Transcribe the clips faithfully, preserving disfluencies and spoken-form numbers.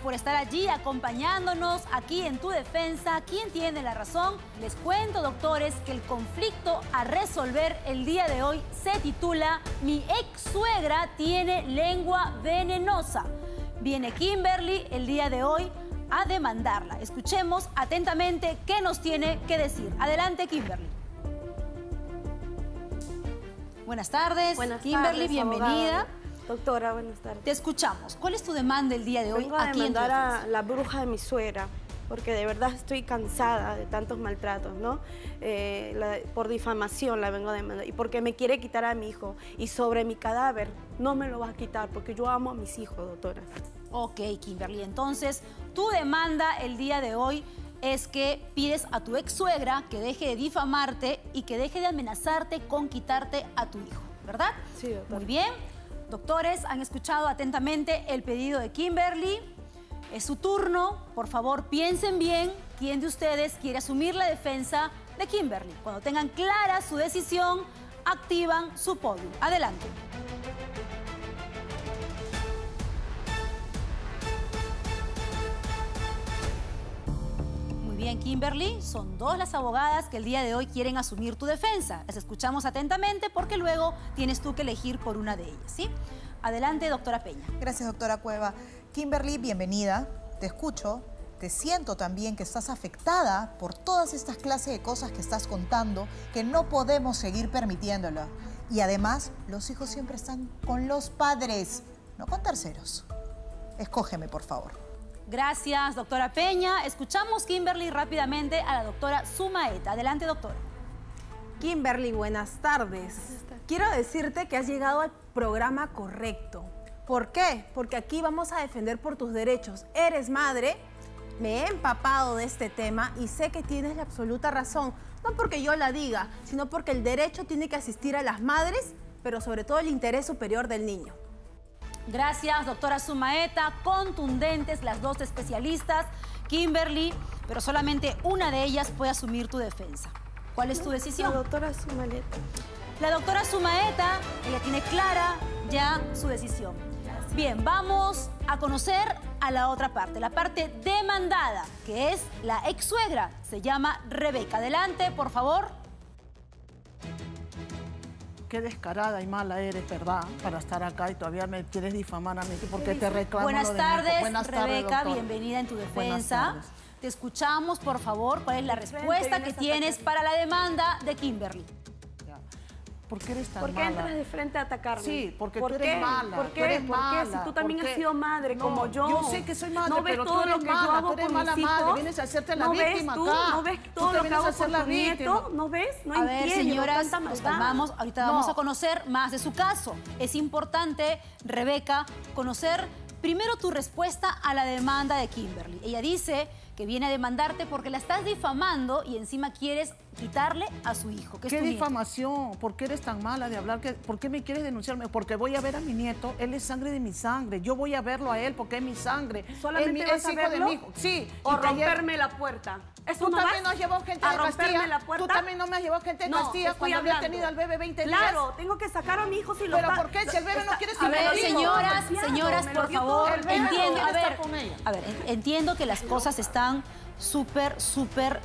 por estar allí acompañándonos aquí en Tu Defensa. ¿Quién tiene la razón? Les cuento, doctores, que el conflicto a resolver el día de hoy se titula Mi ex suegra tiene lengua venenosa. Viene Kimberly el día de hoy a demandarla. Escuchemos atentamente qué nos tiene que decir. Adelante, Kimberly. Buenas tardes, buenas Kimberly, tardes, bienvenida. Abogada, doctora, buenas tardes. Te escuchamos. ¿Cuál es tu demanda el día de hoy? Vengo a demandar a la bruja de mi suegra, porque de verdad estoy cansada de tantos maltratos, ¿no? Eh, la, por difamación la vengo a demandar, y porque me quiere quitar a mi hijo, y sobre mi cadáver no me lo vas a quitar, porque yo amo a mis hijos, doctora. Ok, Kimberly, entonces tu demanda el día de hoy es que pides a tu ex suegra que deje de difamarte y que deje de amenazarte con quitarte a tu hijo, ¿verdad? Sí, doctora. Muy bien, doctores, han escuchado atentamente el pedido de Kimberly. Es su turno, por favor piensen bien quién de ustedes quiere asumir la defensa de Kimberly. Cuando tengan clara su decisión, activan su podio. Adelante. Muy bien, Kimberly, son dos las abogadas que el día de hoy quieren asumir tu defensa. Las escuchamos atentamente porque luego tienes tú que elegir por una de ellas, ¿sí? Adelante, doctora Peña. Gracias, doctora Cueva. Kimberly, bienvenida, te escucho, te siento también que estás afectada por todas estas clases de cosas que estás contando, que no podemos seguir permitiéndolo. Y además, los hijos siempre están con los padres, no con terceros. Escógeme, por favor. Gracias, doctora Peña. Escuchamos, Kimberly, rápidamente a la doctora Zumaeta. Adelante, doctora. Kimberly, buenas tardes. Quiero decirte que has llegado al programa correcto. ¿Por qué? Porque aquí vamos a defender por tus derechos. Eres madre, me he empapado de este tema y sé que tienes la absoluta razón. No porque yo la diga, sino porque el derecho tiene que asistir a las madres, pero sobre todo el interés superior del niño. Gracias, doctora Zumaeta. Contundentes las dos especialistas, Kimberly, pero solamente una de ellas puede asumir tu defensa. ¿Cuál es tu decisión? La doctora Zumaeta. La doctora Zumaeta, ella tiene clara ya su decisión. Bien, vamos a conocer a la otra parte, la parte demandada, que es la ex-suegra. Se llama Rebeca. Adelante, por favor. Qué descarada y mala eres, ¿verdad? Para estar acá y todavía me quieres difamar a mí porque te reclamo. Buenas tardes, Buenas Rebeca. Tarde, bienvenida en Tu Defensa. Te escuchamos, por favor. ¿Cuál es la respuesta frente, que tienes para la demanda de Kimberly? ¿Por qué eres tan mala? ¿Por qué entras de frente a atacarme? Sí, porque ¿Por tú eres qué? mala. ¿Por qué? Tú eres ¿Por mala? Qué? Si tú también has sido madre, no, como yo. Yo sé que soy madre, ¿no ves pero todo tú eres lo que mala, yo hago por mala mis madre. Hijos? Vienes a hacerte la ¿No víctima tú? acá. ¿No ves todo tú lo que hago por tu nieto? ¿No ves? No a entiendo. A ver, señoras, no nos calmamos. Ahorita no. vamos a conocer más de su caso. Es importante, Rebeca, conocer primero tu respuesta a la demanda de Kimberly. Ella dice que viene a demandarte porque la estás difamando y encima quieres quitarle a su hijo. ¿Qué, ¿Qué difamación? ¿Por qué eres tan mala de hablar? ¿Por qué me quieres denunciarme? Porque voy a ver a mi nieto, él es sangre de mi sangre. Yo voy a verlo a él porque es mi sangre. ¿Solamente vas a verlo? De mi hijo. Sí. O romperme la puerta. ¿Eso ¿Tú, no también no has llevado gente a de Castilla? La puerta? Tú también no me has llevado gente de no, Castilla cuando había tenido al bebé veinte días. Claro, tengo que sacar a mi hijo si lo ¿Pero por qué? Si el bebé no quiere... A ver, señoras, señoras, por favor, entiendo. A ver, a ver, entiendo que las cosas están súper, súper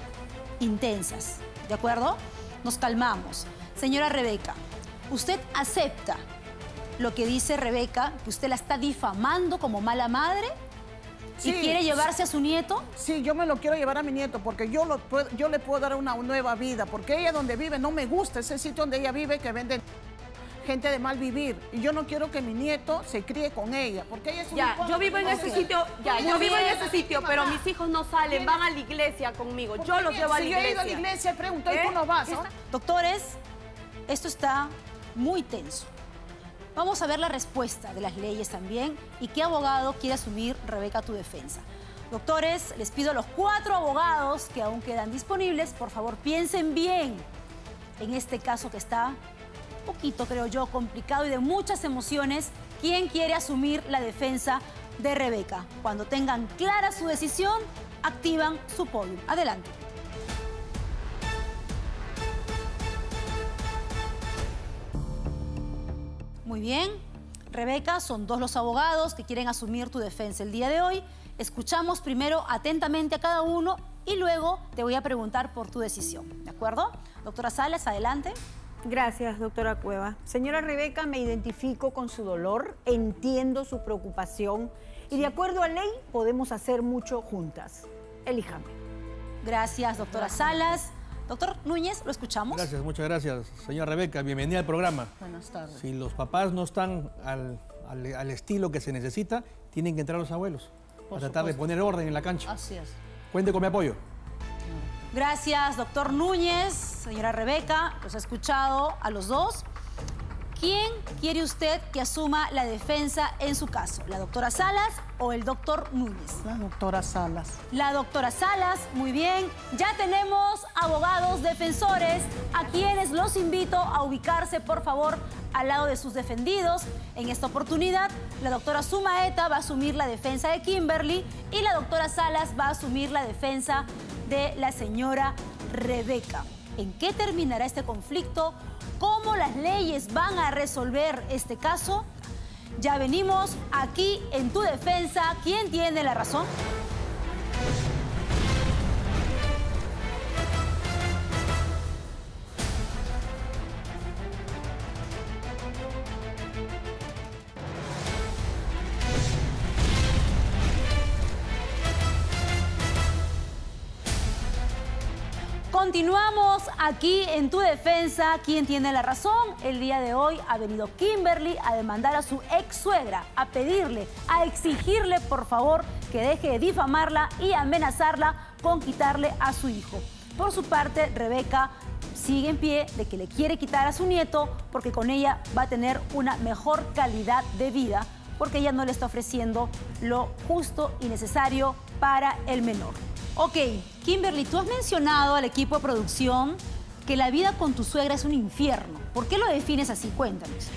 intensas, ¿de acuerdo? Nos calmamos. Señora Rebeca, ¿usted acepta lo que dice Rebeca, que usted la está difamando como mala madre? Sí, ¿y quiere llevarse sí, a su nieto? Sí, yo me lo quiero llevar a mi nieto porque yo, lo puedo, yo le puedo dar una nueva vida, porque ella donde vive no me gusta, ese sitio donde ella vive que venden... gente de mal vivir, y yo no quiero que mi nieto se críe con ella, porque ella es un ya, yo vivo en ese sitio, ya, yo vivo en ese sitio, pero mis hijos no salen, van a la iglesia conmigo, yo los llevo a la iglesia. Si yo he ido a la iglesia, pregunto, ¿y tú no vas? ¿No? Doctores, esto está muy tenso. Vamos a ver la respuesta de las leyes también, y qué abogado quiere asumir, Rebeca, tu defensa. Doctores, les pido a los cuatro abogados que aún quedan disponibles, por favor, piensen bien en este caso que está... poquito, creo yo, complicado y de muchas emociones. ¿Quién quiere asumir la defensa de Rebeca? Cuando tengan clara su decisión, activan su podio. Adelante. Muy bien, Rebeca, son dos los abogados que quieren asumir tu defensa el día de hoy. Escuchamos primero atentamente a cada uno y luego te voy a preguntar por tu decisión, ¿de acuerdo? Doctora Salas, adelante. Gracias, doctora Cueva. Señora Rebeca, me identifico con su dolor, entiendo su preocupación y de acuerdo a ley podemos hacer mucho juntas. Elíjame. Gracias, doctora Salas. Doctor Núñez, lo escuchamos. Gracias, muchas gracias. Señora Rebeca, bienvenida al programa. Buenas tardes. Si los papás no están al, al, al estilo que se necesita, tienen que entrar los abuelos a tratar de poner orden en la cancha. Así es. Cuente con mi apoyo. Gracias, doctor Núñez. Señora Rebeca, los ha escuchado a los dos. ¿Quién quiere usted que asuma la defensa en su caso? ¿La doctora Salas o el doctor Núñez? La doctora Salas. La doctora Salas, muy bien. Ya tenemos abogados defensores a quienes los invito a ubicarse, por favor, al lado de sus defendidos. En esta oportunidad, la doctora Zumaeta va a asumir la defensa de Kimberly y la doctora Salas va a asumir la defensa de la señora Rebeca. ¿En qué terminará este conflicto? ¿Cómo las leyes van a resolver este caso? Ya venimos aquí en Tu Defensa. ¿Quién tiene la razón? Continuamos aquí en Tu Defensa. ¿Quién tiene la razón? El día de hoy ha venido Kimberly a demandar a su ex suegra, a pedirle, a exigirle, por favor, que deje de difamarla y amenazarla con quitarle a su hijo. Por su parte, Rebeca sigue en pie de que le quiere quitar a su nieto porque con ella va a tener una mejor calidad de vida, porque ella no le está ofreciendo lo justo y necesario para el menor. Ok, Kimberly, tú has mencionado al equipo de producción que la vida con tu suegra es un infierno. ¿Por qué lo defines así? Cuéntanos.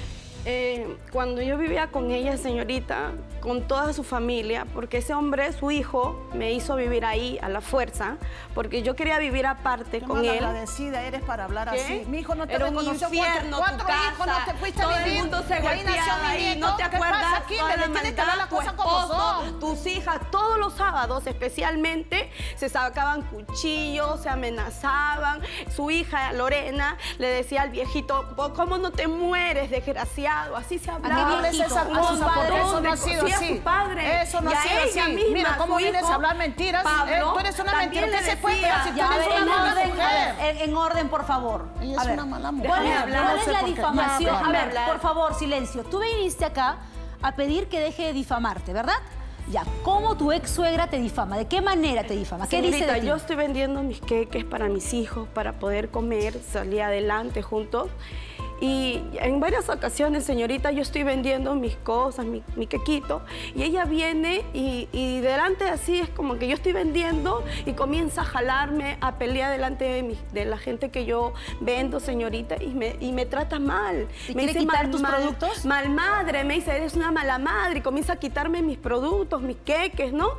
Eh, cuando yo vivía con ella, señorita, con toda su familia, porque ese hombre, su hijo, me hizo vivir ahí a la fuerza, porque yo quería vivir aparte con él. Qué malagradecida eres para hablar así. Mi hijo no te reconoció, cuatro, cuatro hijos no te fuiste a vivir. Todo el mundo se golpeaba ahí, ¿no te acuerdas? Toda la maldad, tu esposo, tus hijas, todos los sábados especialmente, se sacaban cuchillos, se amenazaban. Su hija, Lorena, le decía al viejito, ¿cómo no te mueres, desgraciado? Así se hablaba. A esa cosa, padre, eso no ha sido así. Padre. Eso no ha sido así. Misma, mira, ¿cómo vienes a hablar mentiras? Pablo, eh, tú eres una mentira. ¿Qué se puede hacer? Si tú eres una mala mujer. En orden, por favor. Ella es una mala mujer. ¿Cuál es la difamación? A ver, por favor, silencio. Tú viniste acá a pedir que deje de difamarte, ¿verdad? Ya, ¿cómo tu ex suegra te difama? ¿De qué manera te difama? ¿Qué dice de ti? Yo estoy vendiendo mis queques para mis hijos, para poder comer, salir adelante juntos. Y en varias ocasiones, señorita, yo estoy vendiendo mis cosas, mi, mi quequito, y ella viene y, y delante así es como que yo estoy vendiendo y comienza a jalarme, a pelear delante de, mi, de la gente que yo vendo, señorita, y me, y me trata mal. ¿Y me dice quitar mal, tus mal, productos? Mal madre, me dice, eres una mala madre, y comienza a quitarme mis productos, mis queques, ¿no?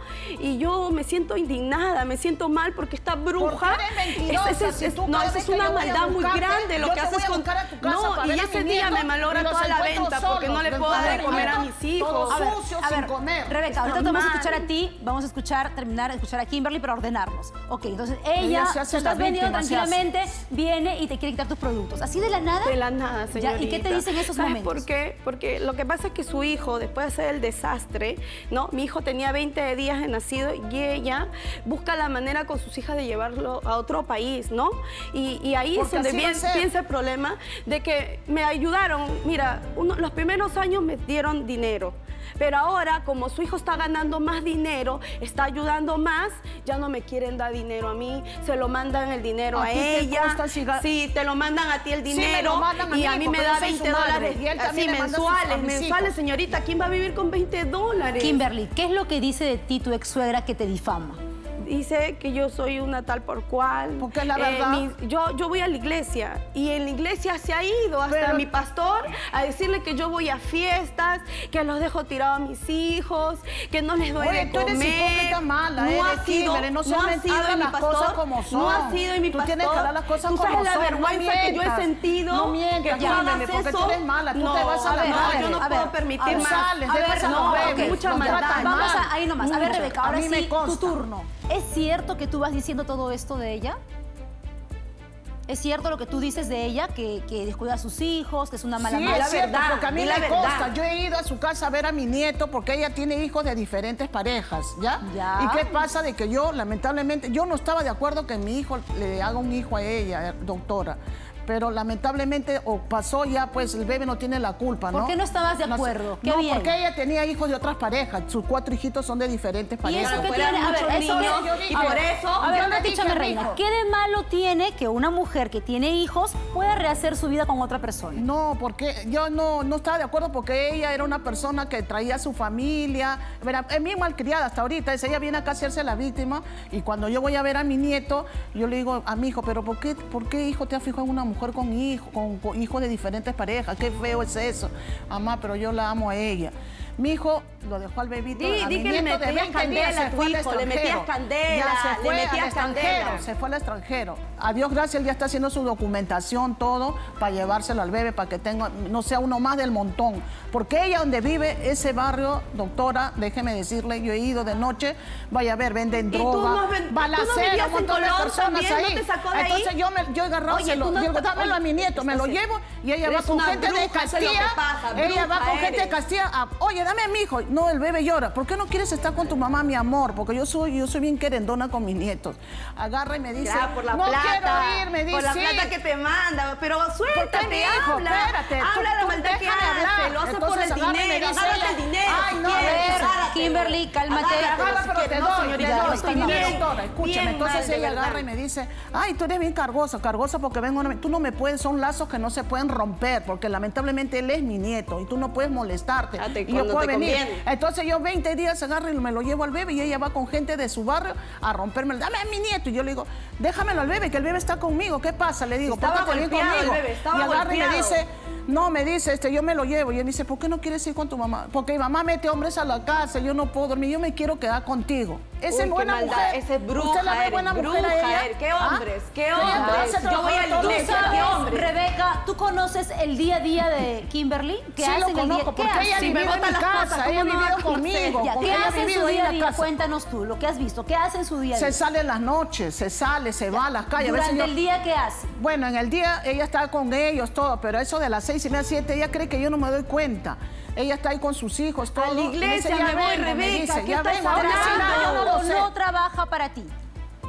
Y yo me siento indignada, me siento mal porque esta bruja... Porque es, es, es, es, si no, es una maldad buscarte, muy grande lo que haces con... No, y ese día me malora toda la venta porque no le puedo dar de comer a mis hijos. A ver, a ver, Rebeca, ahorita te vamos a escuchar a ti, vamos a escuchar, terminar de escuchar a Kimberly para ordenarnos. Ok, entonces ella, tú estás vendiendo tranquilamente, viene y te quiere quitar tus productos. ¿Así de la nada? De la nada, señorita. ¿Y qué te dicen esos momentos? ¿Por qué? Porque lo que pasa es que su hijo, después de hacer el desastre, ¿no? Mi hijo tenía veinte días de nacido y ella busca la manera con sus hijas de llevarlo a otro país, ¿no? Y, y ahí es donde piensa el problema de que me ayudaron, mira, uno, los primeros años me dieron dinero, pero ahora como su hijo está ganando más dinero, está ayudando más, ya no me quieren dar dinero a mí, se lo mandan el dinero a, a ella, sí, te lo mandan a ti el dinero, sí, y a mí, a mí me da veinte dólares, así mensuales, mensuales, señorita, ¿quién va a vivir con veinte dólares? Kimberly, ¿qué es lo que dice de ti tu ex suegra que te difama? dice que yo soy una tal por cual. Porque la verdad... Eh, mi, yo, yo voy a la iglesia y en la iglesia se ha ido hasta pero... mi pastor a decirle que yo voy a fiestas, que los dejo tirados a mis hijos, que no les doy Oye, de comer. Oye, tú eres hipócrita mala, no eres Kimberly, no, no ha sido en mi pastor, como son. No ha sido en mi pastor. Tú tienes que hablar las cosas como son. Tú sabes la vergüenza que yo he sentido. No mientas, Kimberly, porque tú eres mala, tú te vas a ver. No, yo no puedo permitir más. Sales, debes mucha maldad. Vamos ahí nomás. A ver, Rebeca, ahora sí, tu turno. ¿Es cierto que tú vas diciendo todo esto de ella? ¿Es cierto lo que tú dices de ella, que, que descuida a sus hijos, que es una mala madre? Sí, es cierto, porque a mí me consta. Yo he ido a su casa a ver a mi nieto porque ella tiene hijos de diferentes parejas, ¿ya? ¿Ya? ¿Y qué pasa de que yo, lamentablemente, yo no estaba de acuerdo que mi hijo le haga un hijo a ella, doctora? Pero lamentablemente o pasó ya, pues el bebé no tiene la culpa, ¿no? ¿Por qué no estabas de acuerdo? No, bien. Porque ella tenía hijos de otras parejas. Sus cuatro hijitos son de diferentes parejas. ¿Y eso qué tiene? A ver, eso que... Y por eso... A ver, escúchame, reina. ¿Qué de malo tiene que una mujer que tiene hijos pueda rehacer su vida con otra persona? No, porque yo no, no estaba de acuerdo porque ella era una persona que traía a su familia. Era, es bien malcriada hasta ahorita. Es, ella viene acá a hacerse la víctima y cuando yo voy a ver a mi nieto, yo le digo a mi hijo, pero ¿por qué, por qué hijo te has fijado en una mujer? Con hijos, con, con hijos de diferentes parejas, qué feo es eso. Mamá, pero yo la amo a ella. Mi hijo lo dejó al bebito, sí, a mi nieto, le metías candela a tu hijo, le metías candela, le metías candela. Se fue al extranjero. A Dios gracias, él ya está haciendo su documentación, todo, para llevárselo al bebé, para que tenga, no sea uno más del montón. Porque ella donde vive, ese barrio, doctora, déjeme decirle, yo he ido de noche, vaya a ver, venden droga, balacera, un montón de personas ahí. Entonces yo me yo agarraba, se lo dámelo a mi nieto, me lo llevo y ella va con gente de Castilla, ella va con gente de Castilla, oye, dame a mi hijo. No, el bebé llora. ¿Por qué no quieres estar con tu mamá, mi amor? Porque yo soy yo soy bien querendona con mis nietos. Agarra y me dice, ya, por la no plata, quiero ir, me dice. Por la plata que te manda, pero suéltate, mi hijo, habla. Espérate, habla tú, la maldad que hace, lo hace por el dinero, agárrate el dinero. Ay, no, a ver, Kimberly, cálmate. Agarra, pero te doy, te doy. Escúchame, entonces ella agarra y me dice, ay, tú eres bien cargosa, cargosa porque vengo, tú no me puedes, son lazos que no se pueden romper, porque lamentablemente él es mi nieto y tú no puedes molestarte. Y yo puedo venir. Entonces yo veinte días agarro y me lo llevo al bebé y ella va con gente de su barrio a romperme. Dame a mi nieto. Y yo le digo, déjamelo al bebé, que el bebé está conmigo. ¿Qué pasa? Le digo, pórtate bien conmigo. Y agarra y me dice, no, me dice, este, yo me lo llevo. Y él dice, ¿por qué no quieres ir con tu mamá? Porque mi mamá mete hombres a la casa, yo no puedo dormir, yo me quiero quedar contigo. Esa es buena mujer. Esa es bruja. Usted la ve buena mujer a ella. ¿Qué hombres? ¿Qué hombres? Yo voy al dulce. ¿Qué hombres? Rebeca, ¿tú conoces el día a día de Kimberly? ¿Qué hace en el día? ¿Qué hace? Si me botan las cosas, ella ha vivido conmigo. ¿Qué hace en su día a día? Cuéntanos tú lo que has visto. ¿Qué hace en su día a día? Se sale en las noches, se sale, se va a las calles. ¿Durante el día qué hace? Bueno, en el día ella está con ellos, todo, pero eso de las seis y media, siete, ella cree que yo no me doy cuenta. Ella está ahí con sus hijos, todo. A la iglesia me voy, Rebeca, ¿qué estás hablando? ¿O no trabaja para ti?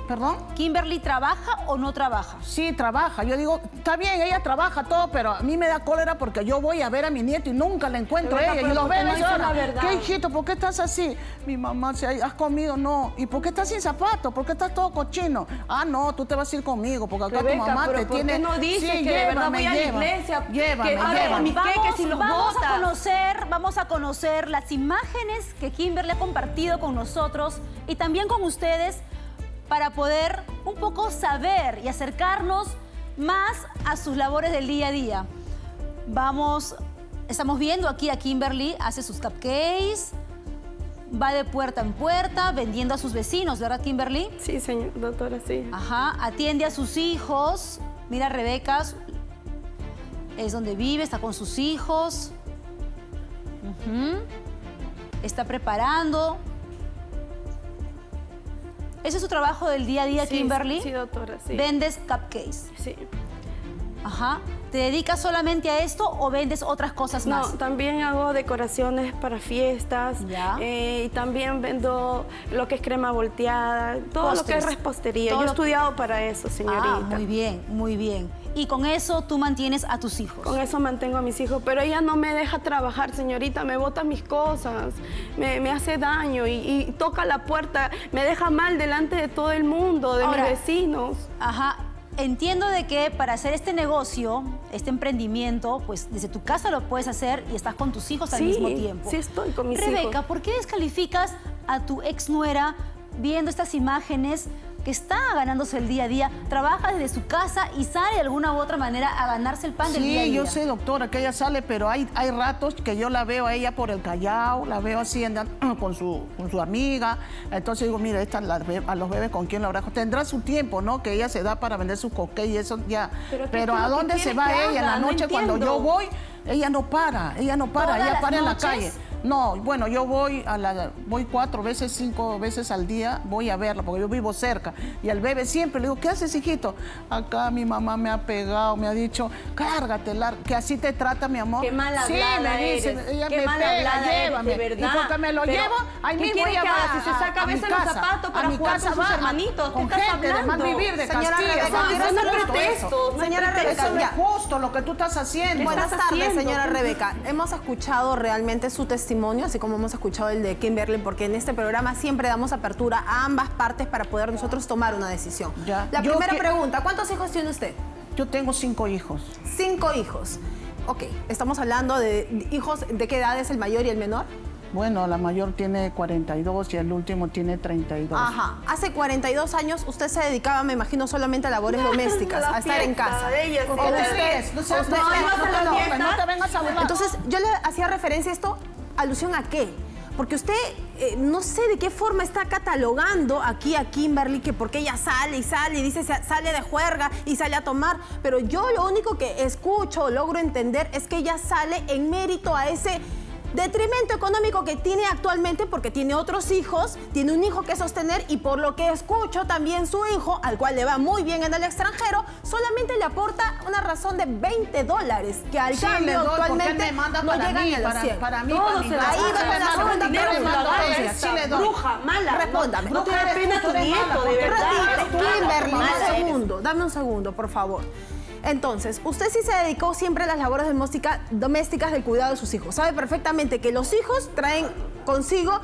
¿Perdón? ¿Kimberly trabaja o no trabaja? Sí, trabaja. Yo digo, está bien, ella trabaja todo, pero a mí me da cólera porque yo voy a ver a mi nieto y nunca la encuentro a ella. Y los veo y lloro. ¿Qué, hijito? ¿Por qué estás así? Mi mamá, ¿has comido? No. ¿Y por qué estás sin zapatos? ¿Por qué estás todo cochino? Ah, no, tú te vas a ir conmigo porque acá Rebeca, tu mamá te tiene... ¿Por qué no dices sí, que de verdad voy a la iglesia? Llévame, que, a ver, llévame. Vamos, que si los vamos, a conocer, vamos a conocer las imágenes que Kimberly ha compartido con nosotros y también con ustedes, para poder un poco saber y acercarnos más a sus labores del día a día. Vamos, estamos viendo aquí a Kimberly, hace sus cupcakes, va de puerta en puerta vendiendo a sus vecinos, ¿verdad, Kimberly? Sí, señora, doctora, sí. Ajá, atiende a sus hijos. Mira, Rebeca, es donde vive, está con sus hijos. Uh-huh. Está preparando... ¿Ese es su trabajo del día a día, sí, Kimberly? Sí, doctora, sí. ¿Vendes cupcakes? Sí. Ajá. ¿Te dedicas solamente a esto o vendes otras cosas más? No, también hago decoraciones para fiestas. Ya. Eh, y también vendo lo que es crema volteada, todo Postres. Lo que es repostería. Todo Yo he estudiado que... para eso, señorita. Ah, muy bien, muy bien. ¿Y con eso tú mantienes a tus hijos? Con eso mantengo a mis hijos, pero ella no me deja trabajar, señorita, me bota mis cosas, me, me hace daño y, y toca la puerta, me deja mal delante de todo el mundo, de Ahora, mis vecinos. Ajá, entiendo de que para hacer este negocio, este emprendimiento, pues desde tu casa lo puedes hacer y estás con tus hijos al sí, mismo tiempo. Sí, estoy con mis Rebeca, hijos. Rebeca, ¿por qué descalificas a tu exnuera viendo estas imágenes que está ganándose el día a día, trabaja desde su casa y sale de alguna u otra manera a ganarse el pan sí, del día a día. Sí, yo sé, doctora, que ella sale, pero hay, hay ratos que yo la veo a ella por el Callao, la veo así andando con su, con su amiga. Entonces digo, mira, esta, la, a los bebés, ¿con quién la habrá? Tendrá su tiempo, ¿no? Que ella se da para vender sus coquillas y eso ya. Pero, pero ¿a dónde se va ella? En la noche, no cuando yo voy, ella no para, ella no para, Todas ella para en la calle. No, bueno, yo voy a la, voy cuatro veces, cinco veces al día, voy a verla, porque yo vivo cerca. Y al bebé siempre le digo, ¿qué haces, hijito? Acá mi mamá me ha pegado, me ha dicho, cárgate, larga, que así te trata, mi amor. Qué mala sí, hablada me dice, eres. Ella qué me mala pega, hablada llévame. Eres, de verdad. Y cuando me lo pero, llevo, ahí mismo ella va. Si se saca a, a veces casa, los zapatos para jugar con sus hermanitos, ¿qué estás gente, hablando? De más vivir de Castilla. Señora Rebeca, señora Rebeca, eso no es justo lo que tú estás haciendo. Buenas tardes, señora Rebeca. Hemos escuchado realmente su testimonio. Así como hemos escuchado el de Kimberly, porque en este programa siempre damos apertura a ambas partes para poder nosotros tomar una decisión. Ya. La Yo primera que... pregunta, ¿cuántos hijos tiene usted? Yo tengo cinco hijos. Cinco hijos. Ok, estamos hablando de hijos, ¿de qué edad es el mayor y el menor? Bueno, la mayor tiene cuarenta y dos y el último tiene treinta y dos. Ajá. Hace cuarenta y dos años usted se dedicaba, me imagino, solamente a labores no, domésticas, la a estar en casa. Ella, sí, ustedes, no, ustedes, no, no, no, no, no te vengas a burlar. Entonces, yo le hacía referencia a esto. ¿Alusión a qué? Porque usted, eh, no sé de qué forma está catalogando aquí a Kimberly, que porque ella sale y sale y dice sale de juerga y sale a tomar, pero yo lo único que escucho o logro entender es que ella sale en mérito a ese detrimento económico que tiene actualmente porque tiene otros hijos, tiene un hijo que sostener y por lo que escucho también su hijo, al cual le va muy bien en el extranjero, solamente le aporta una razón de veinte dólares, que al sí, cambio doy, actualmente no para llegan mí, a los cien. Para, para mí, para mí. Ahí va para la segunda pregunta. Bruja, mala. Respóndame. No te da pena tu nieto, de verdad. Kimberly, un segundo, dame un segundo, por favor. Entonces, usted sí se dedicó siempre a las labores doméstica, domésticas del cuidado de sus hijos. Sabe perfectamente que los hijos traen consigo,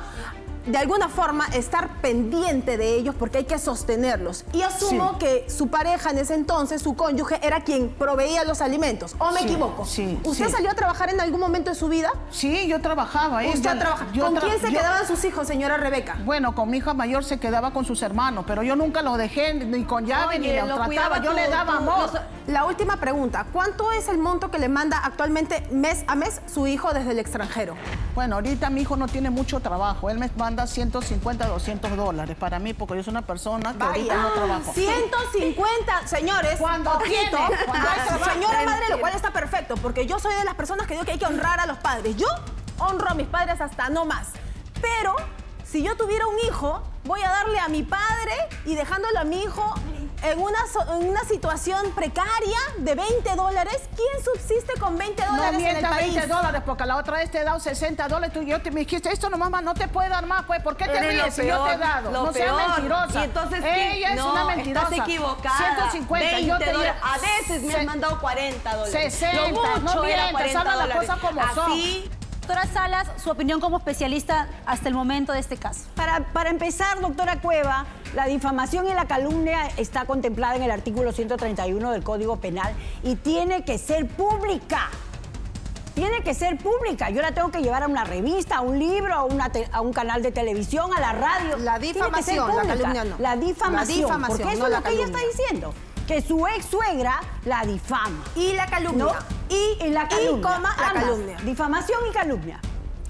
de alguna forma, estar pendiente de ellos porque hay que sostenerlos. Y asumo sí. que su pareja en ese entonces, su cónyuge, era quien proveía los alimentos. ¿O me sí, equivoco? Sí, ¿Usted sí. salió a trabajar en algún momento de su vida? Sí, yo trabajaba. ¿eh? ¿Usted yo, trabaja? yo ¿Con tra quién se yo... quedaban sus hijos, señora Rebeca? Bueno, con mi hija mayor se quedaba con sus hermanos, pero yo nunca los dejé ni con llave Oye, ni los trataba. Yo tú, le daba amor. Los... La última pregunta. ¿Cuánto es el monto que le manda actualmente mes a mes su hijo desde el extranjero? Bueno, ahorita mi hijo no tiene mucho trabajo. Él me manda ciento cincuenta, doscientos dólares para mí, porque yo soy una persona que Vaya. ahorita no trabajo. ciento cincuenta, señores, cuando ojito, cuando señora madre, lo cual está perfecto, porque yo soy de las personas que digo que hay que honrar a los padres. Yo honro a mis padres hasta no más, pero si yo tuviera un hijo, voy a darle a mi padre y dejándolo a mi hijo en una, en una situación precaria de veinte dólares. ¿Quién subsiste con veinte dólares no, en el país? veinte dólares, porque la otra vez te he dado sesenta dólares. Tú y yo te, me dijiste, esto no, mamá, no te puede dar más, pues. ¿Por qué te ríes si yo te he dado? No seas mentirosa. Y entonces, Ella no, es una mentirosa. Estás equivocada. ciento cincuenta, veinte dólares. A veces me han mandado cuarenta dólares. sesenta, mucho, no mientas, habla las cosas como Así, son. Doctora Salas, su opinión como especialista hasta el momento de este caso. Para, para empezar, doctora Cueva, la difamación y la calumnia está contemplada en el artículo ciento treinta y uno del Código Penal y tiene que ser pública. Tiene que ser pública. Yo la tengo que llevar a una revista, a un libro, a, una te, a un canal de televisión, a la radio. La difamación, la calumnia no. La difamación, la difamación porque eso no es lo que ella está diciendo. Que su ex suegra la difama. Y la calumnia. ¿No? Y, y la calumnia. Y coma, la calumnia. Difamación y calumnia.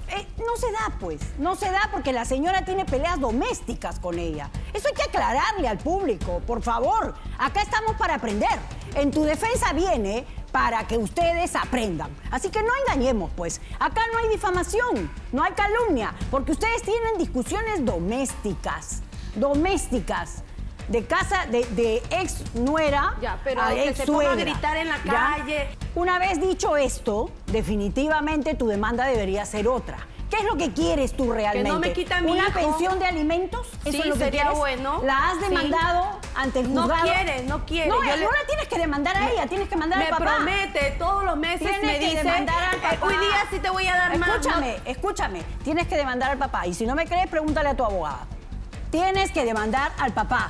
Eh, no se da, pues. No se da porque la señora tiene peleas domésticas con ella. Eso hay que aclararle al público, por favor. Acá estamos para aprender. En tu defensa viene para que ustedes aprendan. Así que no engañemos, pues. Acá no hay difamación, no hay calumnia, porque ustedes tienen discusiones domésticas. Domésticas. De casa, de, de ex nuera ya, pero a ex suegra. Se ponga a gritar en la calle. ¿Ya? Una vez dicho esto, definitivamente tu demanda debería ser otra. ¿Qué es lo que quieres tú realmente? Que no me quita mi ¿Una hijo. pensión de alimentos? ¿Eso sí, es lo que sería quieres? bueno. ¿La has demandado sí. ante el juzgado? No quieres, no quieres. No, yo no le... la tienes que demandar a ella, tienes que mandar al papá. Me promete, todos los meses tienes me dice, demandar al papá. Hoy día sí te voy a dar más. Escúchame, no... escúchame, tienes que demandar al papá. Y si no me crees, pregúntale a tu abogada. Tienes que demandar al papá.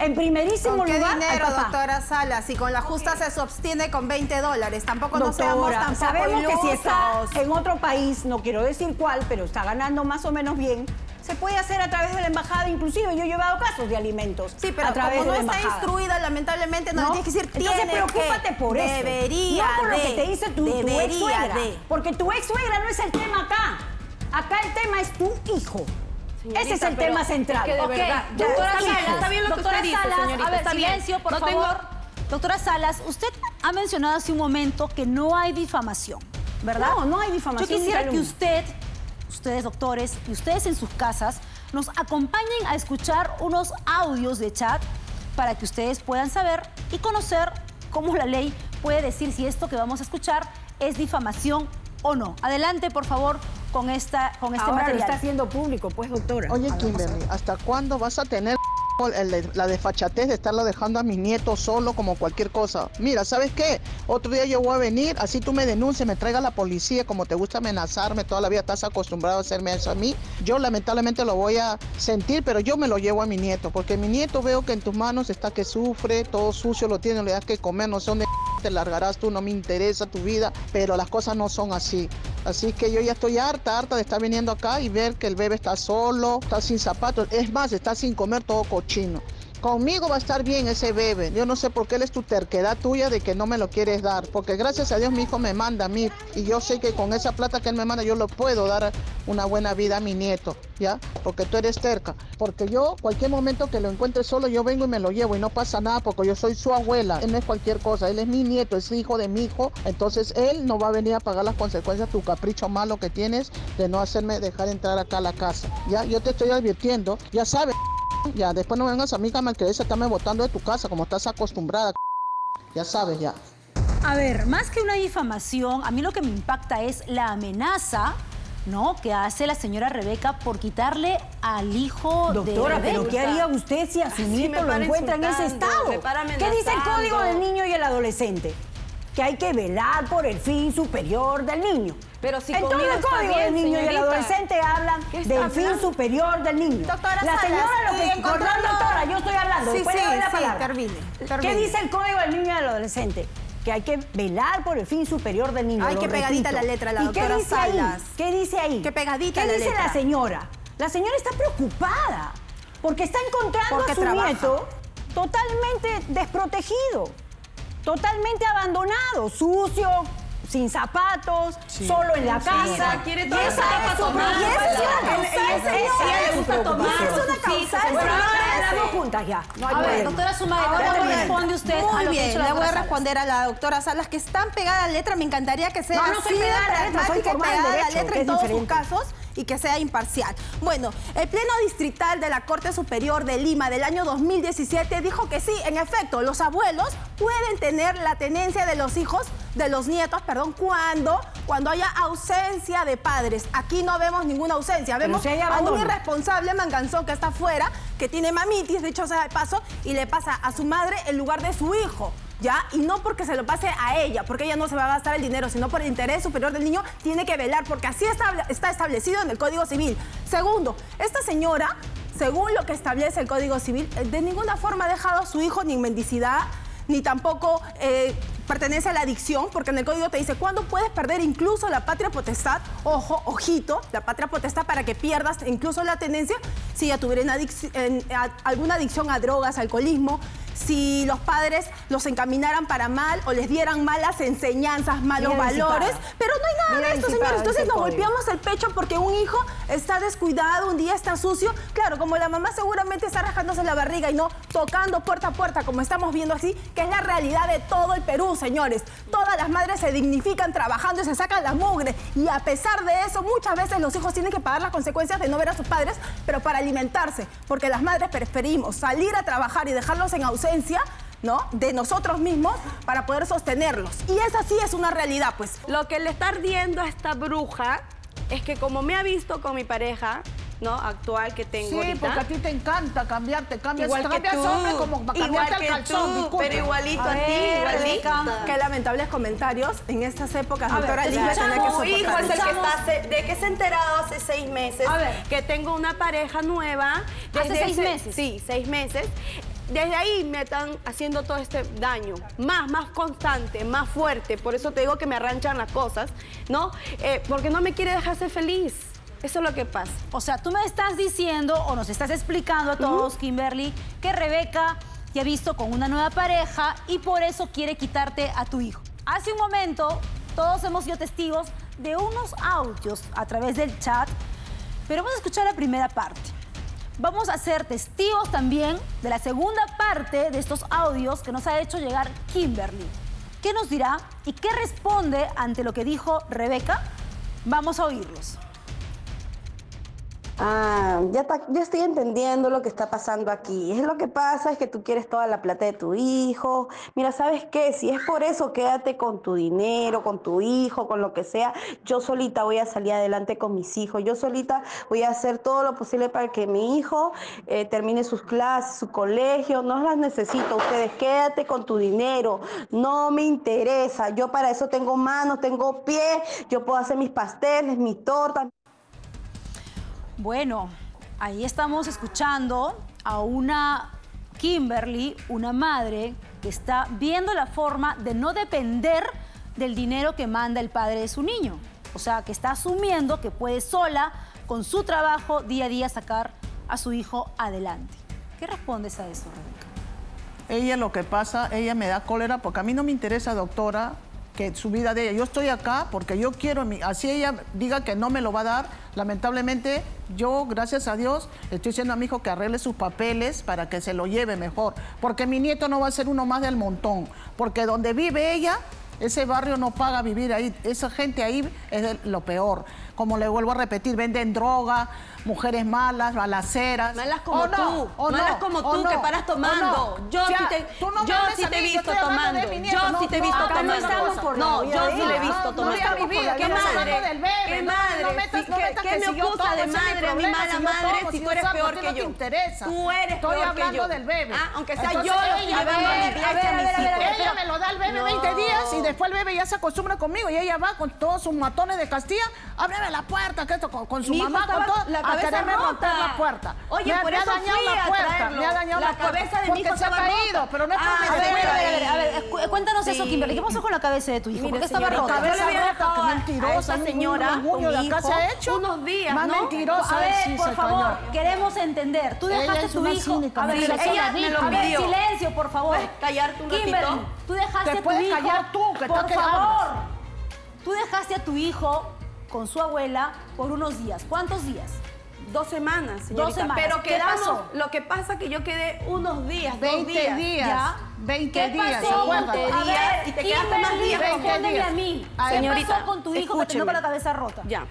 En primerísimo lugar, ¿con qué dinero, al papá? Doctora Salas? Y con la justa okay. se sostiene con veinte dólares. Tampoco nos seamos tan sabemos ilusos. Que si está en otro país, no quiero decir cuál, pero está ganando más o menos bien, Se puede hacer a través de la embajada, inclusive yo he llevado casos de alimentos. Sí, pero a través como no de la está instruida, lamentablemente no, no tienes que decir tiene. Entonces preocúpate que, por eso. Debería no por de, lo que te dice tu, tu ex suegra. De. Porque tu ex suegra no es el tema acá. Acá el tema es tu hijo. Señorita, ese es el tema central. Que de okay, verdad. Doctora Salas, está bien lo que usted dice, señorita. A ver, está silencio, bien. por no favor. Tengo... Doctora Salas, usted ha mencionado hace un momento que no hay difamación, ¿verdad? No, no hay difamación. Yo quisiera que usted, ustedes doctores, y ustedes en sus casas, nos acompañen a escuchar unos audios de chat para que ustedes puedan saber y conocer cómo la ley puede decir si esto que vamos a escuchar es difamación o no. Adelante, por favor, con, esta, con este Ahora material. Ahora está haciendo público, pues, doctora. Oye, Kimberly, ¿hasta cuándo vas a tener la desfachatez de estarla dejando a mis nietos solo como cualquier cosa? Mira, ¿sabes qué? Otro día yo voy a venir, así tú me denuncies, me traiga la policía, como te gusta amenazarme, toda la vida estás acostumbrado a hacerme eso a mí. Yo lamentablemente lo voy a sentir, pero yo me lo llevo a mi nieto, porque mi nieto veo que en tus manos está que sufre, todo sucio lo tiene, le das que comer, no sé dónde te largarás tú, no me interesa tu vida, pero las cosas no son así. Así que yo ya estoy harta, harta de estar viniendo acá y ver que el bebé está solo, está sin zapatos, es más, está sin comer, todo cochino. Conmigo va a estar bien ese bebé. Yo no sé por qué él es tu terquedad tuya de que no me lo quieres dar, porque gracias a Dios mi hijo me manda a mí y yo sé que con esa plata que él me manda yo lo puedo dar una buena vida a mi nieto, ¿ya? Porque tú eres terca, porque yo cualquier momento que lo encuentre solo yo vengo y me lo llevo y no pasa nada porque yo soy su abuela, él no es cualquier cosa, él es mi nieto, es hijo de mi hijo, entonces él no va a venir a pagar las consecuencias de tu capricho malo que tienes de no hacerme dejar entrar acá a la casa, ¿ya? Yo te estoy advirtiendo, ya sabes. Ya, después no vengas a mí que me quedes estarme botando de tu casa, como estás acostumbrada. Ya sabes, ya. A ver, más que una difamación, a mí lo que me impacta es la amenaza, ¿no?, que hace la señora Rebeca por quitarle al hijo de Rebeca. Doctora, ¿pero qué haría usted si a su nieto lo encuentra en ese estado? ¿Qué dice el Código del Niño y el Adolescente? Que hay que velar por el fin superior del niño. Pero si en todo el Código del Niño, señorita, y el Adolescente hablan del fin plan? superior del niño. Doctora la señora Salas, lo que... Encontrando... Perdón, doctora, yo estoy hablando. Sí, sí, la sí, termine, termine. ¿Qué dice el Código del Niño y del Adolescente? Que hay que velar por el fin superior del niño. Ay, qué pegadita la letra, la doctora ¿qué dice Salas. Ahí? ¿Qué dice ahí? Qué pegadita la letra. ¿Qué dice la señora? La señora está preocupada porque está encontrando porque a su trabaja. nieto totalmente desprotegido. Totalmente abandonado, sucio, sin zapatos, sí, solo en la sí, casa. Quiere todo y esa es su preocupación. Y es una causal. Bueno, ahora estamos juntas ya. No, a ver, doctora Zumaeta, ahora ¿cómo responde usted? Muy bien, le voy a responder a la doctora Salas, que es tan pegada a la letra, me encantaría que sea así de pragmática y pegada a la letra en todos sus casos, y que sea imparcial. Bueno, el Pleno Distrital de la Corte Superior de Lima del año dos mil diecisiete dijo que sí, en efecto, los abuelos pueden tener la tenencia de los hijos, de los nietos, perdón, cuando, cuando haya ausencia de padres. Aquí no vemos ninguna ausencia, vemos si a un irresponsable manganzón que está afuera, que tiene mamitis, de hecho sea de paso, y le pasa a su madre en lugar de su hijo. ¿Ya? Y no porque se lo pase a ella, porque ella no se va a gastar el dinero, sino por el interés superior del niño, tiene que velar, porque así está, está establecido en el Código Civil. Segundo, esta señora, según lo que establece el Código Civil, de ninguna forma ha dejado a su hijo ni en mendicidad, ni tampoco eh, pertenece a la adicción, porque en el Código te dice, ¿cuándo puedes perder incluso la patria potestad? Ojo, ojito, la patria potestad para que pierdas incluso la tenencia, si ya tuviera en adic en, a, alguna adicción a drogas, alcoholismo, si los padres los encaminaran para mal o les dieran malas enseñanzas, malos bien valores, disipada. Pero no hay nada bien de esto, señores. Entonces nos código. golpeamos el pecho porque un hijo está descuidado, un día está sucio. Claro, como la mamá seguramente está rajándose la barriga y no tocando puerta a puerta, como estamos viendo así, que es la realidad de todo el Perú, señores. Todas las madres se dignifican trabajando y se sacan la mugre. Y a pesar de eso, muchas veces los hijos tienen que pagar las consecuencias de no ver a sus padres, pero para alimentarse, porque las madres preferimos salir a trabajar y dejarlos en ausencia, ¿no?, de nosotros mismos para poder sostenerlos. Y esa sí es una realidad, pues. Lo que le está ardiendo a esta bruja es que como me ha visto con mi pareja, ¿no?, actual que tengo, sí, ahorita, porque a ti te encanta cambiarte, cambias, igual que cambias tú, hombre, como para cambiarte el calzón, tú, pero igualito a, a ti, igualito. Qué lamentables comentarios en estas épocas, doctora Lima, tener que soportar. Hijo es el que está, de que se ha enterado hace seis meses que tengo una pareja nueva. ¿Hace seis meses? Sí, seis meses. Desde ahí me están haciendo todo este daño, más, más constante, más fuerte. Por eso te digo que me arranchan las cosas, ¿no? Eh, porque no me quiere dejar ser feliz. Eso es lo que pasa. O sea, tú me estás diciendo o nos estás explicando a todos, uh-huh. Kimberly, que Rebeca te ha visto con una nueva pareja y por eso quiere quitarte a tu hijo. Hace un momento todos hemos sido testigos de unos audios a través del chat, pero vamos a escuchar la primera parte. Vamos a ser testigos también de la segunda parte de estos audios que nos ha hecho llegar Kimberly. ¿Qué nos dirá y qué responde ante lo que dijo Rebeca? Vamos a oírlos. Ah, ya, ta, ya estoy entendiendo lo que está pasando aquí. Es lo que pasa, es que tú quieres toda la plata de tu hijo. Mira, ¿sabes qué? Si es por eso, quédate con tu dinero, con tu hijo, con lo que sea. Yo solita voy a salir adelante con mis hijos. Yo solita voy a hacer todo lo posible para que mi hijo eh, termine sus clases, su colegio. No las necesito. Ustedes, quédate con tu dinero. No me interesa. Yo para eso tengo manos, tengo pies. Yo puedo hacer mis pasteles, mis tortas. Bueno, ahí estamos escuchando a una Kimberly, una madre que está viendo la forma de no depender del dinero que manda el padre de su niño. O sea, que está asumiendo que puede sola, con su trabajo, día a día sacar a su hijo adelante. ¿Qué respondes a eso, Rebeca? Ella lo que pasa, ella me da cólera porque a mí no me interesa, doctora, que su vida de ella. Yo estoy acá porque yo quiero, mi... así ella diga que no me lo va a dar, lamentablemente yo, gracias a Dios, estoy diciendo a mi hijo que arregle sus papeles para que se lo lleve mejor, porque mi nieto no va a ser uno más del montón, porque donde vive ella, ese barrio no paga vivir ahí, esa gente ahí es lo peor. Como le vuelvo a repetir, venden droga, mujeres malas, balaceras. Malas como oh, no, tú, oh, malas no, como tú oh, no, que paras tomando. Oh, no. Yo ya, sí te, no yo sí te he visto tomando, yo sí te he visto tomando. No, yo sí le he visto tomando. ¿Qué madre? ¿Qué madre? ¿Qué me acusa de madre, mi mala madre, si tú eres peor que yo? Tú eres peor que yo. Aunque sea yo lo que llevando a mi iglesia a mis hijos. Ella me lo da el bebé veinte días y después el bebé ya se acostumbra conmigo y ella va con todos sus matones de Castilla, ábreme la puerta, que esto, con, con su mi mamá, con todo, la cabeza rota. La puerta. Oye, me, por me eso ha dañado fui la puerta, me ha dañado la, la cabeza de mi hijo se ha caído, rota. Pero no es ah, a, ver, a, ver, a ver, a ver, cuéntanos sí. Eso, Kimberly, ¿qué pasó con la cabeza de tu hijo? Mira, ¿por qué señora, estaba rota? Cabeza yo le rota, que mentirosa, a señora, un orgullo de acá se ha hecho. Unos días, más ¿no? Mentirosa. A ver, sí, por favor, queremos entender, tú dejaste a tu hijo, a ver, ella me lo pidió. Silencio, por favor. Callarte un ratito. Tú dejaste a tu hijo. Te puedes callar tú, que por favor. Tú dejaste a tu hijo con su abuela por unos días. ¿Cuántos días? Dos semanas, señorita. Dos semanas. Pero quedamos, ¿qué pasó? Lo que pasa es que yo quedé unos días, veinte días. ¿Ya? veinte días. ¿Qué pasó? veinte días. A ver, y te quedaste más días. Respóndeme a mí. A ver, ¿qué pasó con tu hijo escúcheme. Que tenía con la cabeza rota? Ya.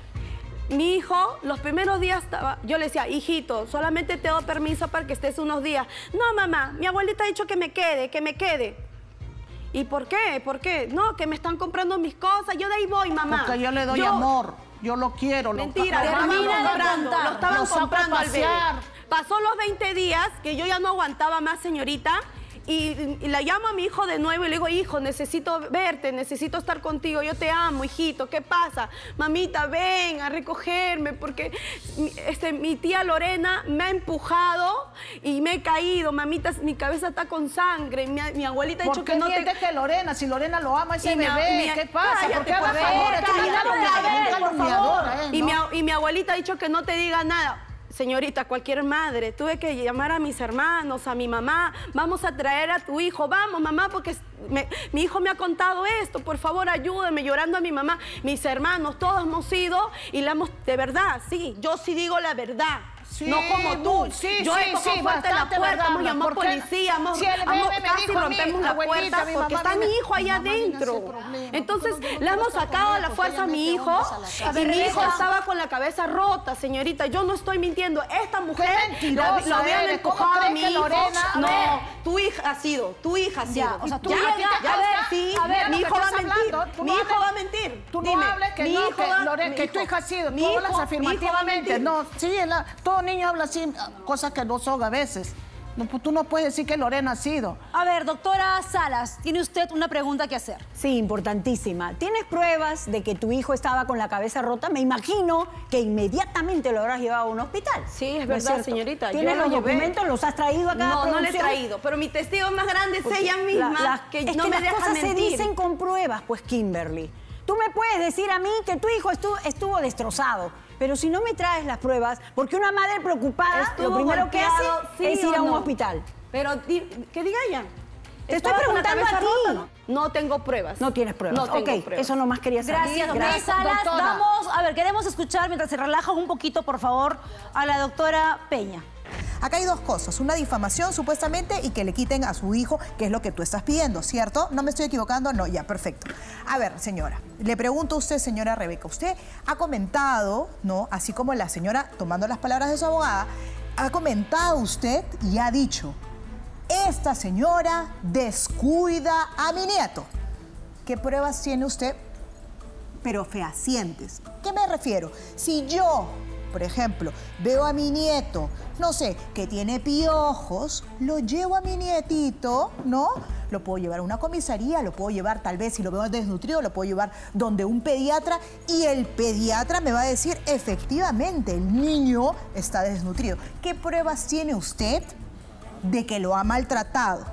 Mi hijo, los primeros días, estaba, yo le decía, hijito, solamente te doy permiso para que estés unos días. No, mamá, mi abuelita ha dicho que me quede, que me quede. ¿Y por qué? ¿Por qué? No, que me están comprando mis cosas. Yo de ahí voy, mamá. Porque yo le doy yo... amor. Yo lo quiero. Mentira, lo, lo, comprando, lo estaban lo comprando al bebé. Pasó los veinte días, que yo ya no aguantaba más, señorita, y, y la llamo a mi hijo de nuevo y le digo, hijo, necesito verte, necesito estar contigo. Yo te amo, hijito. ¿Qué pasa? Mamita, ven a recogerme, porque este, mi tía Lorena me ha empujado y me he caído. Mamita, mi cabeza está con sangre. Mi, mi abuelita ha dicho que no te... ¿Por qué que Lorena? Si Lorena lo ama, ese mi, bebé. Mi... ¿Qué pasa? Cállate, ¿por qué por favor? Cállate, por favor. Y mi, y mi abuelita ha dicho que no te diga nada. Señorita, cualquier madre, tuve que llamar a mis hermanos, a mi mamá, vamos a traer a tu hijo, vamos mamá, porque me, mi hijo me ha contado esto, por favor ayúdame, llorando a mi mamá, mis hermanos, todos hemos ido y la hemos, de verdad, sí, yo sí digo la verdad. Sí, no como tú, sí, yo he tocado sí, fuerte la puerta, hemos llamado policía, hemos, si hemos casi rompemos la puerta porque está mi hijo allá adentro. Problema, entonces le hemos sacado a la fuerza a mi hijo a y mi hijo estaba con la cabeza rota, señorita, yo no estoy mintiendo. Esta mujer la, la habían empujado a mi hijo. Lorena, no, a tu hija ha sido, tu hija ha sido. Ya, o sea, tú ya, ya, ya, a ver, sí, a ver, mi hijo va a mentir, mi hijo va a mentir. Tú no hables que no, que tu hija ha sido, tú hablas afirmativamente. No, sí, todo niño habla así, cosas que no son a veces. No, tú no puedes decir que Lorena ha sido. A ver, doctora Salas, tiene usted una pregunta que hacer. Sí, importantísima. ¿Tienes pruebas de que tu hijo estaba con la cabeza rota? Me imagino que inmediatamente lo habrás llevado a un hospital. Sí, es ¿no verdad, es señorita. ¿Tienes yo los lo documentos? ¿Los has traído acá? No, no le he traído. Pero mi testigo más grande es pues, ella misma. La, la, que es no que me las deja cosas mentir. Se dicen con pruebas, pues, Kimberly. Tú me puedes decir a mí que tu hijo estuvo, estuvo destrozado. pero si no me traes las pruebas, porque una madre preocupada Estuvo lo primero golpeado, que hace sí es ir a un no. hospital. Pero que diga ella. Te estoy preguntando a ti. Rota, ¿no? no tengo pruebas. No tienes pruebas. No tengo okay. pruebas. Eso nomás quería saber. Gracias, doctora Gracias, Salas. Doctora. Vamos, a ver, queremos escuchar, mientras se relaja un poquito, por favor, a la doctora Peña. Acá hay dos cosas, una difamación supuestamente y que le quiten a su hijo, que es lo que tú estás pidiendo, ¿cierto? ¿No me estoy equivocando? No, ya, perfecto. A ver, señora, le pregunto a usted, señora Rebeca, usted ha comentado, ¿no? Así como la señora, tomando las palabras de su abogada, ha comentado usted y ha dicho, esta señora descuida a mi nieto. ¿Qué pruebas tiene usted? Pero fehacientes. ¿Qué me refiero? Si yo... Por ejemplo, veo a mi nieto, no sé, que tiene piojos, lo llevo a mi nietito, ¿no? Lo puedo llevar a una comisaría, lo puedo llevar tal vez, si lo veo desnutrido, lo puedo llevar donde un pediatra y el pediatra me va a decir, efectivamente, el niño está desnutrido. ¿Qué pruebas tiene usted de que lo ha maltratado,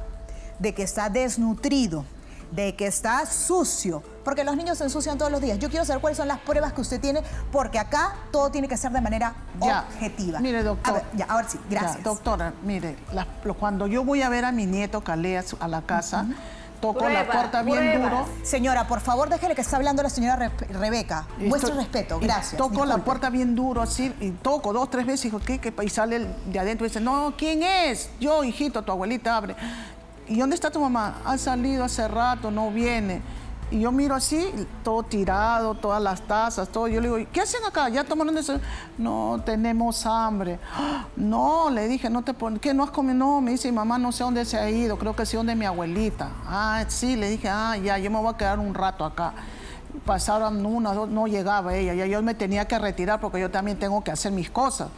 de que está desnutrido, de que está sucio? Porque los niños se ensucian todos los días. Yo quiero saber cuáles son las pruebas que usted tiene, porque acá todo tiene que ser de manera ya. objetiva. Mire, doctora. A ver, sí, gracias. Ya, doctora, mire, la, cuando yo voy a ver a mi nieto Calea a la casa, uh-huh. toco pruebas, la puerta bien pruebas. duro. Señora, por favor, déjele que está hablando la señora Re Rebeca. Y Vuestro estoy, respeto, gracias. Toco disculpe. la puerta bien duro, así, y toco dos, tres veces, y, ¿qué, qué? y sale el de adentro y dice, no, ¿quién es? Yo, hijito, tu abuelita abre. ¿Y dónde está tu mamá? Ha salido hace rato, no viene. Y yo miro así, todo tirado, todas las tazas, todo. Yo le digo, ¿qué hacen acá? ¿Ya tomaron eso? No, tenemos hambre. ¡Ah! No, le dije, no te pones. ¿Qué no has comido? No, me dice, mamá, no sé dónde se ha ido, creo que sí, donde mi abuelita. Ah, sí, le dije, ah, ya, yo me voy a quedar un rato acá. Pasaron unas, dos, no llegaba ella, ya yo me tenía que retirar porque yo también tengo que hacer mis cosas.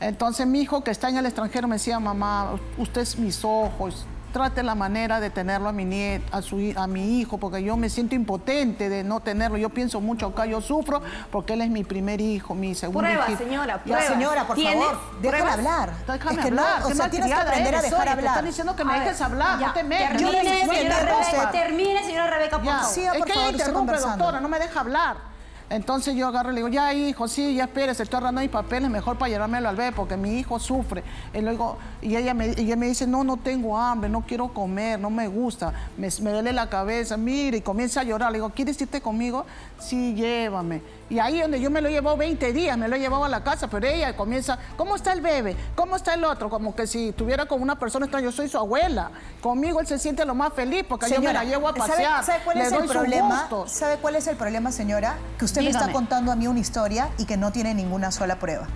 Entonces mi hijo que está en el extranjero me decía, mamá, usted es mis ojos. Trate la manera de tenerlo a mi nieto, a, su, a mi hijo, porque yo me siento impotente de no tenerlo. Yo pienso mucho acá, yo sufro porque él es mi primer hijo, mi segundo hijo. Prueba, señora, prueba. Ya, señora, por favor, déjame hablar. Déjame es que hablar. No, o sea, tienes que aprender eres, a dejar soy, hablar. Te están diciendo que me dejes hablar, ya. no te metas. Termine, yo no señora Rebeca, termine, señora Rebeca, por ya. favor. Sí, por es que ella interrumpe, doctora, no me deja hablar. Entonces yo agarro y le digo, ya hijo, sí, ya espérese, estoy agarrando mis papeles, mejor para llevármelo al bebé, porque mi hijo sufre. Y, luego, y ella me, ella me dice, no, no tengo hambre, no quiero comer, no me gusta, me, me duele la cabeza, mire, y comienza a llorar. Le digo, ¿quieres irte conmigo? Sí, llévame. Y ahí donde yo me lo he llevado veinte días, me lo he llevado a la casa, pero ella comienza, ¿cómo está el bebé? ¿Cómo está el otro? Como que si estuviera con una persona extraña, yo soy su abuela. Conmigo él se siente lo más feliz porque señora, yo me la llevo a pasear. ¿Sabe, ¿sabe cuál es el problema? ¿Sabe cuál es el problema, señora? Que usted Dígame. me está contando a mí una historia y que no tiene ninguna sola prueba.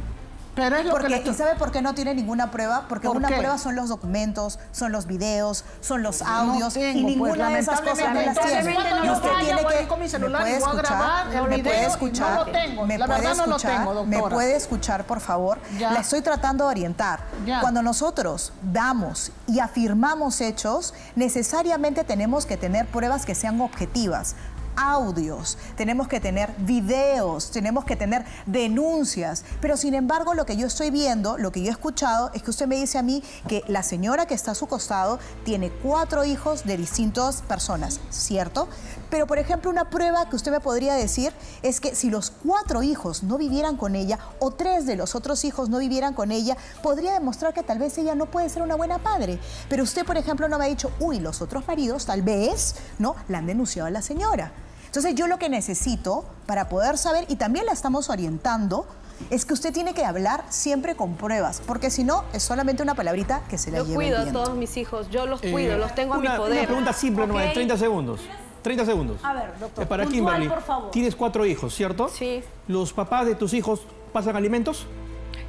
Pero es lo porque, que le... ¿Y sabe por qué no tiene ninguna prueba? Porque ¿Por una qué? prueba son los documentos, son los videos, son los audios no tengo, y ninguna pues, de esas cosas no las tiene. Y usted tiene que... Con mi celular, ¿Me puede escuchar? Grabar, ¿Me puede escuchar? No lo tengo. ¿Me puede escuchar? No lo tengo, ¿Me puede escuchar, por favor? Ya. La estoy tratando de orientar. Ya. Cuando nosotros damos y afirmamos hechos, necesariamente tenemos que tener pruebas que sean objetivas. Audios, tenemos que tener videos, tenemos que tener denuncias, pero sin embargo lo que yo estoy viendo, lo que yo he escuchado es que usted me dice a mí que la señora que está a su costado tiene cuatro hijos de distintas personas, ¿cierto? Pero por ejemplo una prueba que usted me podría decir es que si los cuatro hijos no vivieran con ella o tres de los otros hijos no vivieran con ella, podría demostrar que tal vez ella no puede ser una buena madre, pero usted por ejemplo no me ha dicho, uy, los otros maridos tal vez, ¿no? La han denunciado a la señora. Entonces yo lo que necesito para poder saber, y también la estamos orientando, es que usted tiene que hablar siempre con pruebas, porque si no, es solamente una palabrita que se la lleva el viento. Yo cuido a todos mis hijos, yo los cuido, eh, los tengo una, a mi poder. Una pregunta simple, okay. nomás, treinta segundos. treinta segundos. A ver, doctor, para Kimberly, por favor. Tienes cuatro hijos, ¿cierto? Sí. ¿Los papás de tus hijos pasan alimentos?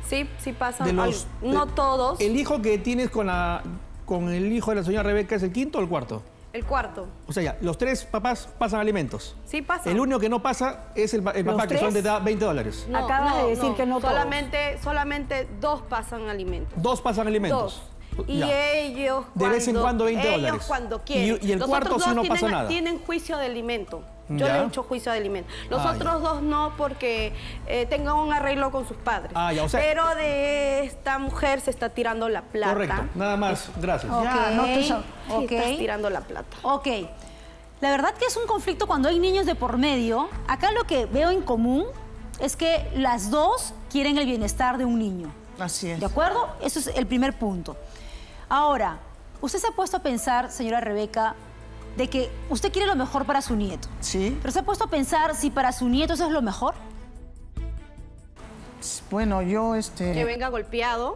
Sí, sí pasan. De los, al... No de... todos. ¿El hijo que tienes con, la, con el hijo de la señora Rebeca es el quinto o el cuarto? El cuarto. O sea, ya, los tres papás pasan alimentos. Sí, pasan. El único que no pasa es el, el papá, tres? que son de veinte dólares. No, Acabas no, de decir no. que no solamente, todos. Solamente dos pasan alimentos. Dos pasan alimentos. Dos. Y ya. ellos... De cuando, vez en cuando veinte dólares. Ellos cuando quieren. Y, y el los cuarto sí no tienen, pasa nada. Tienen juicio de alimento. Yo ya. le he hecho juicio de alimentos. Los ah, otros ya. dos no, porque eh, tengan un arreglo con sus padres. Ah, ya, o sea, pero de esta mujer se está tirando la plata. Correcto, nada más, gracias. Okay. Ya, no te so okay. se está tirando la plata. Ok. La verdad que es un conflicto cuando hay niños de por medio. Acá lo que veo en común es que las dos quieren el bienestar de un niño. Así es. ¿De acuerdo? Eso es el primer punto. Ahora, usted se ha puesto a pensar, señora Rebeca, de que usted quiere lo mejor para su nieto. Sí. Pero se ha puesto a pensar si para su nieto eso es lo mejor. Bueno, yo este... Que venga golpeado.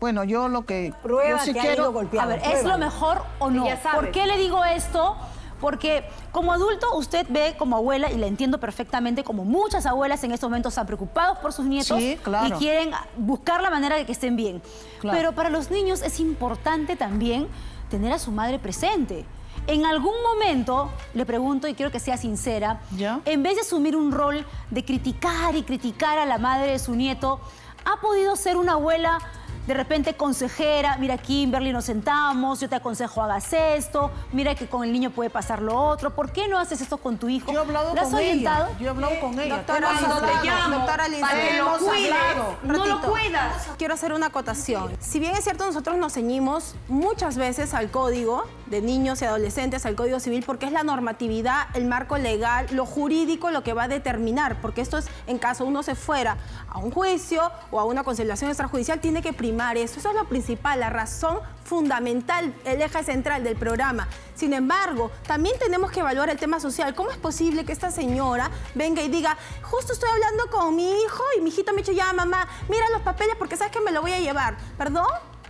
Bueno, yo lo que... Prueba yo sí que quiero... ha ido golpeado. A ver, prueba. ¿Es lo mejor o no? Ya sabes. ¿Por qué le digo esto? Porque como adulto usted ve como abuela, y la entiendo perfectamente, como muchas abuelas en estos momentos están preocupados por sus nietos, sí, claro, y quieren buscar la manera de que estén bien. Claro. Pero para los niños es importante también tener a su madre presente. En algún momento, le pregunto, y quiero que sea sincera, ¿ya?, en vez de asumir un rol de criticar y criticar a la madre de su nieto, ¿ha podido ser una abuela de repente consejera? Mira, Kimberly, nos sentamos, yo te aconsejo hagas esto, mira que con el niño puede pasar lo otro, ¿por qué no haces esto con tu hijo? Yo he hablado ¿La has con orientado? ella, yo he hablado eh, con ella. Doctora, cuando te llamo, doctora Liz, para que lo cuides, no lo cuidas. Quiero hacer una acotación. Si bien es cierto, nosotros nos ceñimos muchas veces al código de niños y adolescentes, al código civil, porque es la normatividad, el marco legal, lo jurídico lo que va a determinar, porque esto es en caso uno se fuera a un juicio o a una conciliación extrajudicial, tiene que primar Eso, eso es lo principal, la razón fundamental, el eje central del programa. Sin embargo, también tenemos que evaluar el tema social. ¿Cómo es posible que esta señora venga y diga, justo estoy hablando con mi hijo y mi hijito me ha dicho, ya mamá, mira los papeles porque sabes que me lo voy a llevar? ¿Perdón?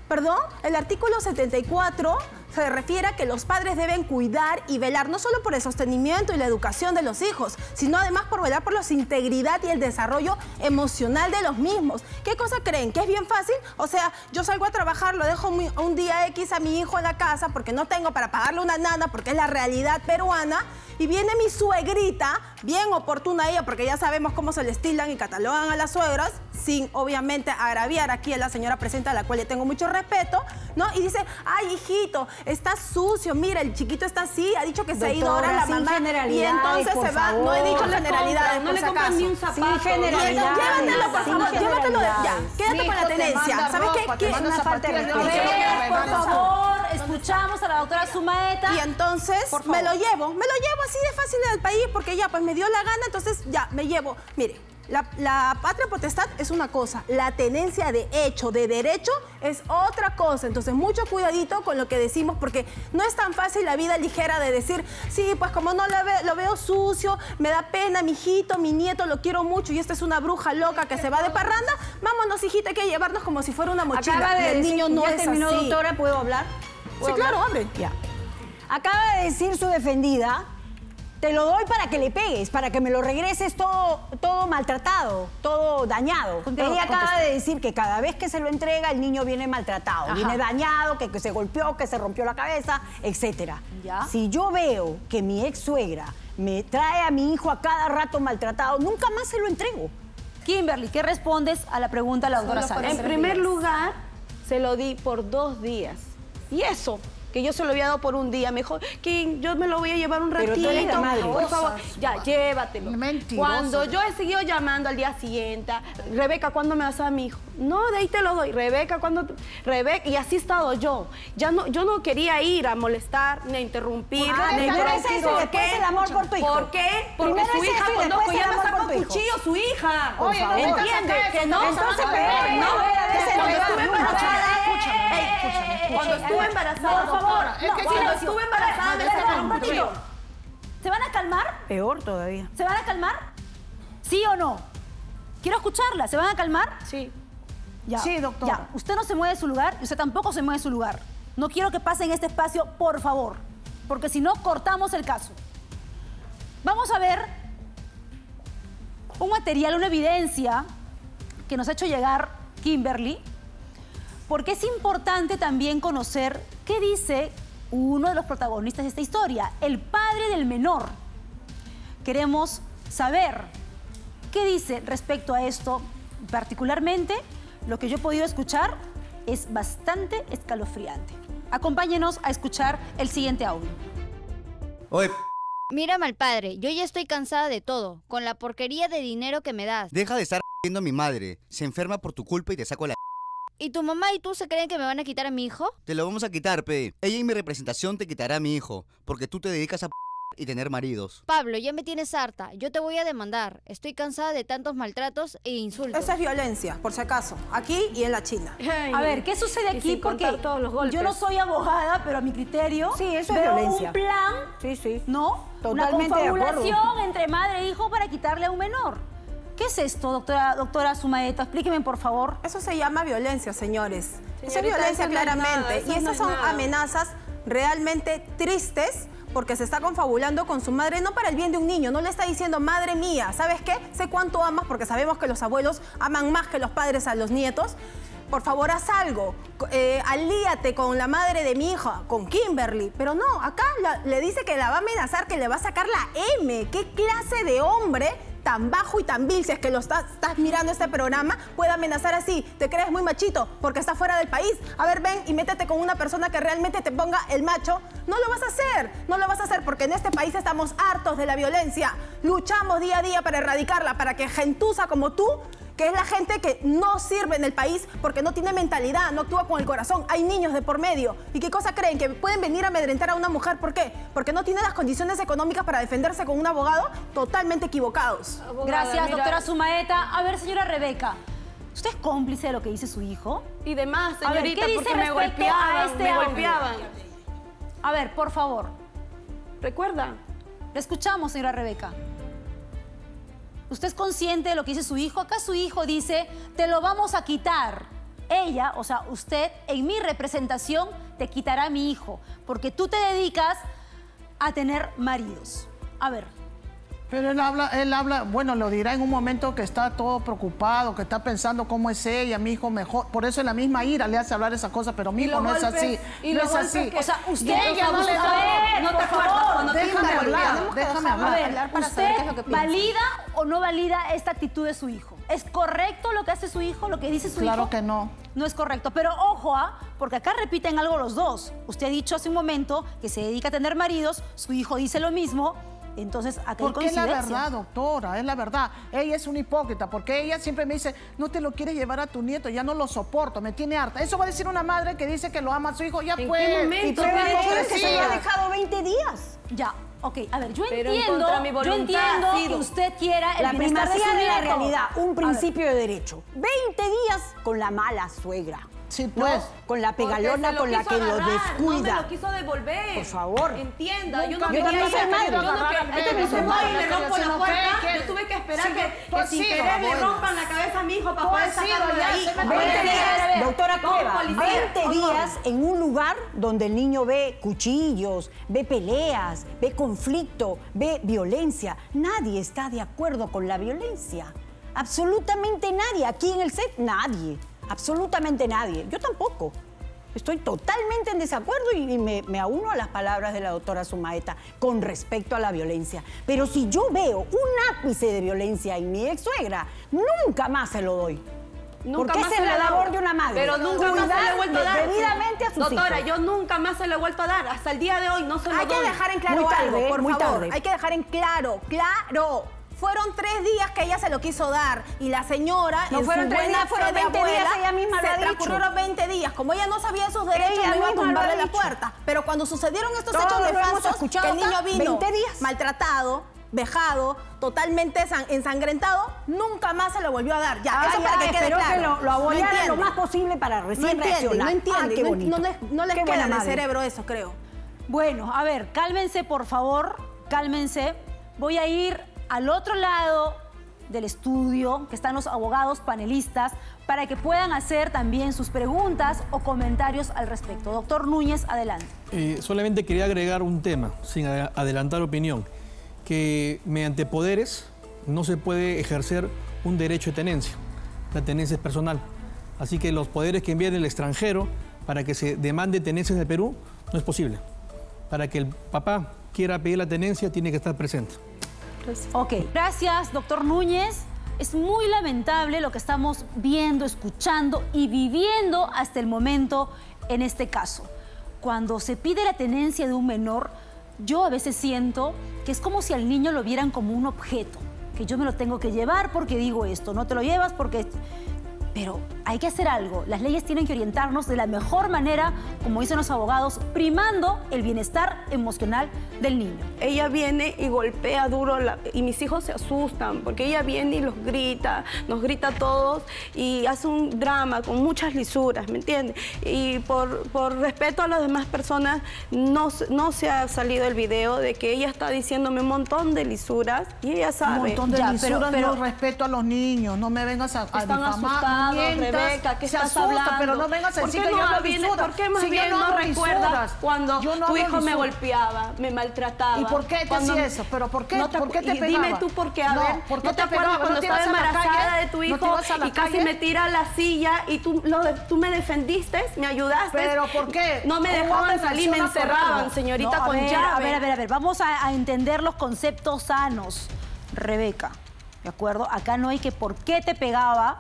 ¿Perdón? El artículo setenta y cuatro se refiere a que los padres deben cuidar y velar no solo por el sostenimiento y la educación de los hijos, sino además por velar por la integridad y el desarrollo emocional de los mismos. ¿Qué cosa creen? ¿Que es bien fácil? O sea, yo salgo a trabajar, lo dejo muy, un día X a mi hijo en la casa porque no tengo para pagarle una nana, porque es la realidad peruana, y viene mi suegrita, bien oportuna ella, porque ya sabemos cómo se le estilan y catalogan a las suegras, sin obviamente agraviar aquí a la señora presente, a la cual le tengo mucho respeto, ¿no? Y dice, ay, hijito, está sucio, mira, el chiquito está así, ha dicho que se ha ido ahora la mamá. Y entonces se va, favor. no he dicho generalidades, no le compran ni un zapato. Sin generalidades. Llévatelo, por favor, llévatelo de allá. Quédate con la tenencia. ¿Sabes ropa, qué? Es una falta de respeto. Por favor, escuchamos a la doctora Zumaeta. Y entonces me lo llevo, me lo llevo así de fácil del país, porque ya, pues me dio la gana, entonces ya, me llevo. Mire, La, la patria potestad es una cosa, la tenencia de hecho, de derecho, es otra cosa. Entonces, mucho cuidadito con lo que decimos, porque no es tan fácil la vida ligera de decir, sí, pues como no lo, ve, lo veo sucio, me da pena, mi hijito, mi nieto, lo quiero mucho, y esta es una bruja loca que se va de parranda, vámonos, hijita, hay que llevarnos como si fuera una mochila. Acaba de el decir, niño no ya es terminó, así. Doctora, ¿puedo hablar? ¿Puedo sí, hablar? Claro, hombre. Ya. Acaba de decir su defendida, te lo doy para que le pegues, para que me lo regreses todo, todo maltratado, todo dañado. Contigo, Ella acaba contesté. de decir que cada vez que se lo entrega, el niño viene maltratado, Ajá. viene dañado, que, que se golpeó, que se rompió la cabeza, etcétera. ¿Ya? Si yo veo que mi ex suegra me trae a mi hijo a cada rato maltratado, nunca más se lo entrego. Kimberly, ¿qué respondes a la pregunta de la doctora Salas? En primer días. lugar, se lo di por dos días. Y eso... que yo se lo había dado por un día, mejor que yo me lo voy a llevar un ratito, Pero tú eres la madre. por favor, ya, llévatelo. Mentirosa. Cuando yo he seguido llamando al día siguiente, Rebeca, ¿cuándo me vas a mi hijo? No, de ahí te lo doy, Rebeca, ¿cuándo? Rebeca, y así he estado yo. Ya no, yo no quería ir a molestar, ni a interrumpir. Ah, ni primero es eso, ¿Por después qué? el amor por tu hijo. ¿Por qué? Porque primero su es hija, eso, no, pues ya me sacó cuchillo su hija. Por Oye, favor. ¿Entiende? Que no, entonces, pero no, Cuando estuve embarazada, por favor, es que cuando estuve embarazada, me sacaron. ¿Se van a calmar? Peor todavía. ¿Se van a calmar? ¿Sí o no? Quiero escucharla. ¿Se van a calmar? Sí. Ya. Sí, doctora. Ya. Usted no se mueve de su lugar y usted tampoco se mueve de su lugar. No quiero que pase en este espacio, por favor, porque si no, cortamos el caso. Vamos a ver un material, una evidencia que nos ha hecho llegar Kimberly, porque es importante también conocer qué dice uno de los protagonistas de esta historia, el padre del menor. Queremos saber qué dice respecto a esto. Particularmente, lo que yo he podido escuchar es bastante escalofriante. Acompáñenos a escuchar el siguiente audio. Oye, mírame al padre, yo ya estoy cansada de todo, con la porquería de dinero que me das. Deja de estar viendo a mi madre, se enferma por tu culpa y te saco la... ¿Y tu mamá y tú se creen que me van a quitar a mi hijo? Te lo vamos a quitar, pe. Ella en mi representación te quitará a mi hijo, porque tú te dedicas a y tener maridos. Pablo, ya me tienes harta. Yo te voy a demandar. Estoy cansada de tantos maltratos e insultos. Esa es violencia, por si acaso. Aquí y en la China. Ay, a ver, ¿qué sucede aquí? Porque todos los yo no soy abogada, pero a mi criterio... Sí, eso es violencia. Un plan... Sí, sí. ¿No? Totalmente de acuerdo. Una confabulación entre madre e hijo para quitarle a un menor. ¿Qué es esto, doctora, doctora Zumaeta? Explíqueme, por favor. Eso se llama violencia, señores. Señorita, eso es violencia, claramente. Y esas son amenazas realmente tristes, porque se está confabulando con su madre, no para el bien de un niño, no le está diciendo, madre mía, ¿sabes qué? Sé cuánto amas, porque sabemos que los abuelos aman más que los padres a los nietos. Por favor, haz algo, eh, alíate con la madre de mi hija, con Kimberly. Pero no, acá la, le dice que la va a amenazar, que le va a sacar la M. ¿Qué clase de hombre tan bajo y tan vil, si es que lo está, estás mirando este programa, puede amenazar así? Te crees muy machito porque estás fuera del país. A ver, ven y métete con una persona que realmente te ponga el macho. No lo vas a hacer, no lo vas a hacer, porque en este país estamos hartos de la violencia. Luchamos día a día para erradicarla, para que gentuza como tú, que es la gente que no sirve en el país porque no tiene mentalidad, no actúa con el corazón. Hay niños de por medio. ¿Y qué cosa creen? ¿Que pueden venir a amedrentar a una mujer? ¿Por qué? Porque no tiene las condiciones económicas para defenderse con un abogado. Totalmente equivocados. Abogada, gracias, mira, doctora Zumaeta. A ver, señora Rebeca, ¿usted es cómplice de lo que dice su hijo? Y demás, señorita, a ver, ¿qué dice porque me golpeaban, a este me golpeaban. Audio? A ver, por favor. Recuerda. Le escuchamos, señora Rebeca. ¿Usted es consciente de lo que dice su hijo? Acá su hijo dice, te lo vamos a quitar. Ella, o sea, usted, en mi representación, te quitará a mi hijo, porque tú te dedicas a tener maridos. A ver. Pero él habla, él habla, bueno, lo dirá en un momento que está todo preocupado, que está pensando cómo es ella, mi hijo mejor. Por eso en la misma ira le hace hablar esas cosas, pero mi hijo no es así. Y no es así. O sea, usted ella no le da. No te favor, déjame hablar. Déjame hablar. ¿Usted valida o no valida esta actitud de su hijo? ¿Es correcto lo que hace su hijo, lo que dice su hijo? Claro que no. No es correcto. Pero ojo, ¿ah? Porque acá repiten algo los dos. Usted ha dicho hace un momento que se dedica a tener maridos, su hijo dice lo mismo. Entonces, ¿a qué porque es la verdad, doctora, es la verdad. Ella es una hipócrita, porque ella siempre me dice, no te lo quieres llevar a tu nieto, ya no lo soporto, me tiene harta. Eso va a decir una madre que dice que lo ama a su hijo, ya ¿en pues. ¿En qué momento? ¿Qué que se le ha dejado veinte días? Ya, ok, a ver, yo pero entiendo, en mi voluntad, yo entiendo sí, que usted quiera el la primacía de la realidad, un principio de derecho. veinte días con la mala suegra. Sí, pues. No, con la pegalona, con la que agarrar, lo descuida. No me lo quiso devolver. Por favor. Entienda, yo no quería ir a yo no quería soy madre, le rompo la puerta. Yo tuve que esperar que sin querer le rompan la cabeza a mi hijo, papá, sacarlo de ahí. veinte días, doctora Cueva, veinte días en un lugar donde el niño ve cuchillos, ve peleas, ve conflicto, ve violencia. Nadie está de acuerdo con la violencia. Absolutamente nadie. Aquí en el set, nadie. Absolutamente nadie. Yo tampoco. Estoy totalmente en desacuerdo y, y me, me auno a las palabras de la doctora Zumaeta con respecto a la violencia. Pero si yo veo un ápice de violencia en mi ex-suegra, nunca más se lo doy. Nunca porque más esa es la labor de una madre. Pero nunca más se le ha vuelto a dar. Debidamente a sus doctora, hijos. Yo nunca más se le he vuelto a dar. Hasta el día de hoy no se lo hay doy. Hay que dejar en claro muy tarde, algo, por muy favor. Tarde. Hay que dejar en claro, claro. Fueron tres días que ella se lo quiso dar y la señora... No fueron tres días, fueron veinte días, ella misma lo ha dicho. Se transcurrieron veinte días. Como ella no sabía de sus derechos, ella no iba a tumbarle la puerta. Pero cuando sucedieron estos hechos nefastos, que el niño vino maltratado, vejado, totalmente ensangrentado, nunca más se lo volvió a dar. Ya, ah, eso ya, para que quede claro. Que lo, lo abollaran lo más posible para recién reaccionar. No entiende, no entiende. Ah, no, no les, no les queda en el cerebro eso, creo. Bueno, a ver, cálmense, por favor, cálmense. Voy a ir... al otro lado del estudio, que están los abogados panelistas, para que puedan hacer también sus preguntas o comentarios al respecto. Doctor Núñez, adelante. Eh, solamente quería agregar un tema, sin adelantar opinión, que mediante poderes no se puede ejercer un derecho de tenencia. La tenencia es personal. Así que los poderes que envían el extranjero para que se demande tenencia en el Perú no es posible. Para que el papá quiera pedir la tenencia tiene que estar presente. Ok, gracias, doctor Núñez. Es muy lamentable lo que estamos viendo, escuchando y viviendo hasta el momento en este caso. Cuando se pide la tenencia de un menor, yo a veces siento que es como si al niño lo vieran como un objeto, que yo me lo tengo que llevar porque digo esto, no te lo llevas porque Pero hay que hacer algo. Las leyes tienen que orientarnos de la mejor manera, como dicen los abogados, primando el bienestar emocional del niño. Ella viene y golpea duro la, y mis hijos se asustan porque ella viene y los grita, nos grita a todos y hace un drama con muchas lisuras, ¿me entiendes? Y por, por respeto a las demás personas no, no se ha salido el video de que ella está diciéndome un montón de lisuras y ella sabe. Un montón de ya, lisuras, pero, pero no respeto a los niños, no me vengas a, a difamar. Rebeca, ¿qué estás asusta, hablando? Pero no vengas a decir que no yo no viene, ¿por qué más si bien no, no recuerdas cuando yo no tu hijo me golpeaba, me maltrataba? ¿Y por qué te hacía eso? ¿Pero por qué, no te, por qué te pegaba? Dime tú por qué, a no, ver, ¿por qué ¿no te, te acuerdas cuando te estaba embarazada calle, de tu hijo no y casi calle? Me tira la silla y tú, lo, tú me defendiste, me ayudaste? ¿Pero por qué? No me dejaban salir, me encerraban, señorita, con llave. A ver, a ver, a ver, vamos a entender los conceptos sanos, Rebeca, ¿de acuerdo? Acá no hay que por qué te pegaba.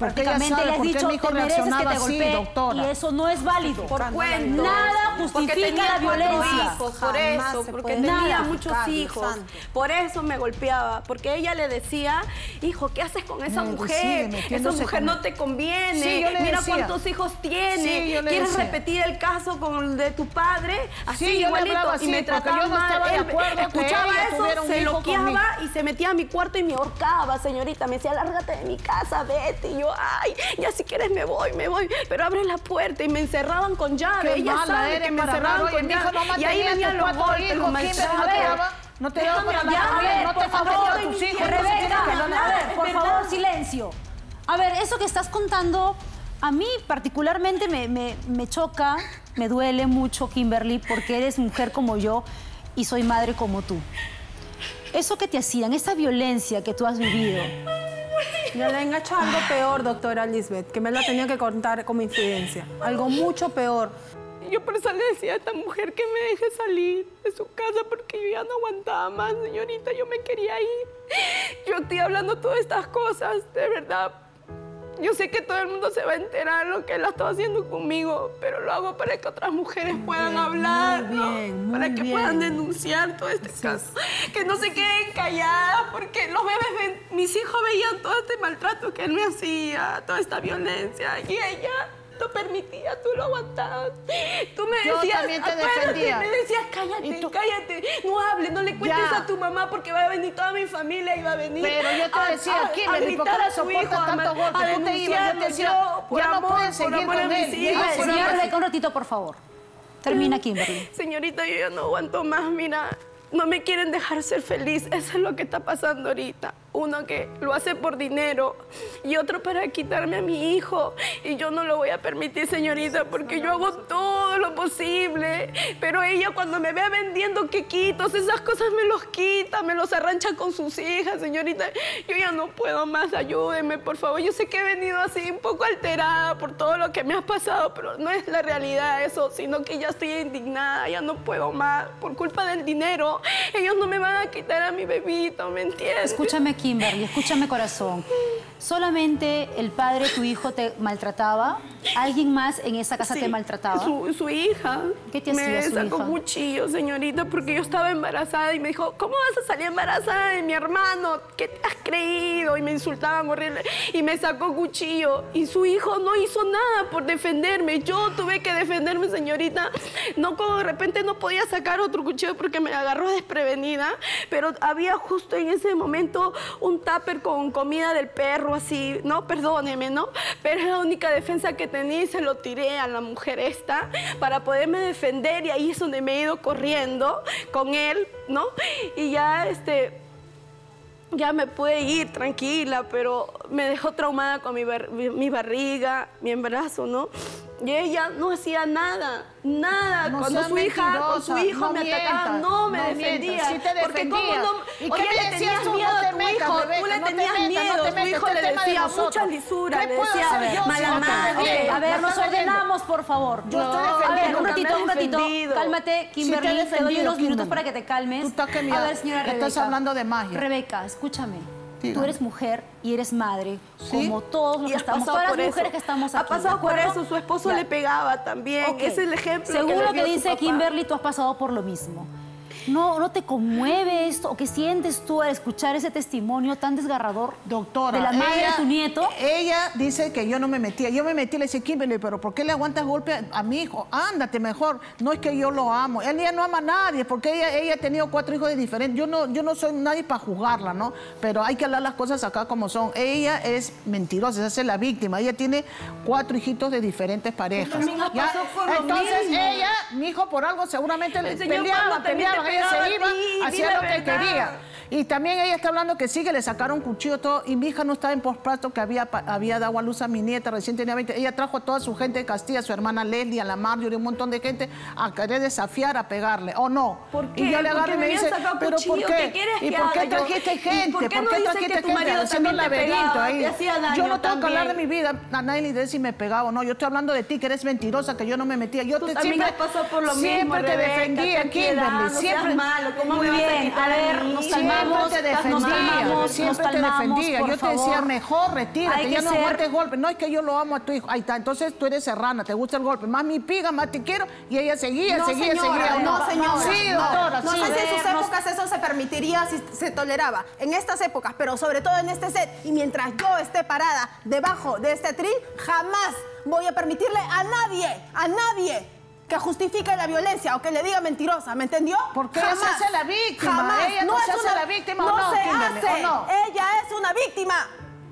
Prácticamente le has dicho, te mereces que te golpee, y eso no es válido. ¿Por cuánto? Nada justifica la violencia. Por eso, porque tenía muchos hijos. Por eso me golpeaba, porque ella le decía, hijo, ¿qué haces con esa mujer? Esa mujer no te conviene, mira cuántos hijos tiene, ¿quieres repetir el caso con el de tu padre? Así igualito, y me trataba mal. Escuchaba eso, se loqueaba y se metía a mi cuarto y me ahorcaba, señorita. Me decía, lárgate de mi casa, vete, y yo, ay, ya si quieres me voy, me voy, pero abre la puerta y me encerraban con llave. Qué ella sabe que me encerraban con llave. No y ahí venían los golpes, los maltratos. No te daba para la no te faltaba a tus hijos. Rebeca, a ver, por favor, silencio. A ver, eso que estás contando, a mí particularmente me, me, me choca, me duele mucho, Kimberly, porque eres mujer como yo y soy madre como tú. Eso que te hacían, esa violencia que tú has vivido... Ya la he enganchado algo peor, doctora Lisbeth, que me la tenía que contar como infidencia. Algo mucho peor. Yo por eso le decía a esta mujer que me deje salir de su casa porque yo ya no aguantaba más, señorita. Yo me quería ir. Yo estoy hablando todas estas cosas, de verdad. Yo sé que todo el mundo se va a enterar lo que él ha estado haciendo conmigo, pero lo hago para que otras mujeres puedan hablar, ¿no? Para que puedan denunciar todo este caso. Que no se queden calladas, porque los bebés, ven, mis hijos veían todo este maltrato que él me hacía, toda esta violencia, y ella lo permitía, tú lo aguantabas. Tú me decías, yo también te defendía. Me decías, cállate, cállate, no hables, no le cuentes ya a tu mamá porque va a venir toda mi familia y va a venir. Pero yo te decía, Kimberly, ¿por qué no soportas tantos golpes? Tú te ibas, yo te decía, yo, ya amor, no puedes seguir con él. Señora Rebeca, un ratito, por favor. Termina, Kimberly. Señorita, yo ya no aguanto más, mira. No me quieren dejar ser feliz, eso es lo que está pasando ahorita. Uno que lo hace por dinero y otro para quitarme a mi hijo. Y yo no lo voy a permitir, señorita, porque yo hago todo lo posible. Pero ella cuando me vea vendiendo quequitos, esas cosas me los quita, me los arrancha con sus hijas, señorita. Yo ya no puedo más, ayúdeme, por favor. Yo sé que he venido así un poco alterada por todo lo que me ha pasado, pero no es la realidad eso, sino que ya estoy indignada, ya no puedo más. Por culpa del dinero, ellos no me van a quitar a mi bebito, ¿me entiendes? Escúchame, Kimberly, escúchame, corazón. ¿Solamente el padre, tu hijo, te maltrataba? ¿Alguien más en esa casa sí, te maltrataba? Su, su hija. ¿Qué te hacía su hija? Me sacó cuchillo, señorita, porque yo estaba embarazada y me dijo, ¿cómo vas a salir embarazada de mi hermano? ¿Qué te has creído? Y me insultaban horrible. Y me sacó cuchillo. Y su hijo no hizo nada por defenderme. Yo tuve que defenderme, señorita. No, como de repente no podía sacar otro cuchillo porque me agarró desprevenida, pero había justo en ese momento un tupper con comida del perro, así, no, perdóneme, ¿no? Pero es la única defensa que tenía y se lo tiré a la mujer esta para poderme defender y ahí es donde me he ido corriendo con él, ¿no? Y ya, este... ya me pude ir tranquila, pero me dejó traumada con mi, bar mi barriga, mi embarazo, ¿no? Y ella no hacía nada, nada. No cuando su hija, con su hijo no me mientas, atacaba, no me no defendía. Mientas, sí te defendía. Porque cómo no... ¿Y oye, qué le tenías miedo a tu hijo, tú le tenías miedo, tu hijo le decía muchas lisuras, le decía mala madre. A ver, nos ordenamos, por favor. Yo estoy defendiendo. A ver, un ratito, un ratito. Cálmate, Kimberly, te doy unos minutos para que te calmes. Tú estás que miedo. A ver, señora Rebeca. Estás hablando de magia. Rebeca, escúchame. Sí, tú eres mujer y eres madre, ¿sí? Como todos los que estamos, todas las mujeres que estamos aquí. Ha pasado por eso, su esposo ya le pegaba también. Okay. Ese es el ejemplo. Según lo que dice Kimberly, tú has pasado por lo mismo. ¿No, no te conmueve esto? ¿O qué sientes tú al escuchar ese testimonio tan desgarrador, doctora, de la madre ella, de tu nieto? Ella dice que yo no me metía. Yo me metí, le dije, Kimberly, pero ¿por qué le aguantas golpe a, a mi hijo? Ándate mejor. No es que yo lo amo. Él ya no ama a nadie, porque ella, ella ha tenido cuatro hijos de diferentes. Yo no, yo no soy nadie para juzgarla, ¿no? Pero hay que hablar las cosas acá como son. Ella es mentirosa, se hace la víctima. Ella tiene cuatro hijitos de diferentes parejas. Ya, entonces ella, mi hijo, por algo seguramente le peleaba, peleaba, ella se iba, hacía lo que quería. Y también ella está hablando que sí, que le sacaron cuchillo todo. Y mi hija no estaba en posparto, que había, había dado a luz a mi nieta recién tenía veinte. Ella trajo a toda su gente de Castilla, su hermana Leslie, a la Marjorie, un montón de gente, a querer desafiar, a pegarle. ¿O no? ¿Por qué? Y yo le agarro y me dice, ¿pero por qué? ¿Y por qué trajiste gente? ¿Por qué trajiste gente? Haciendo un laberinto ahí. Yo no tengo que hablar de mi vida. A nadie le interesa si me pegaba o no. Yo estoy hablando de ti, que eres mentirosa, que yo no me metía. Yo te siempre por lo mismo. Siempre te defendía, Kimberly. Siempre. Muy bien, a ver, nos calmamos. Siempre te defendía, siempre te defendía. Yo te decía, mejor retírate, ya no aguantes golpes. No es que yo lo amo a tu hijo. Ahí está, entonces tú eres serrana, te gusta el golpe. Más mi piga, más te quiero. Y ella seguía, seguía, seguía. No, señora. Sí, doctora, sí. No sé si en sus épocas eso se permitiría, si se toleraba. En estas épocas, pero sobre todo en este set. Y mientras yo esté parada debajo de este atril, jamás voy a permitirle a nadie, a nadie, que justifique la violencia o que le diga mentirosa, ¿me entendió? Porque jamás, ella se hace la víctima. Jamás. Ella no, no se hace una, la víctima no, no se Kimberly, hace. ¿O no? Ella es una víctima.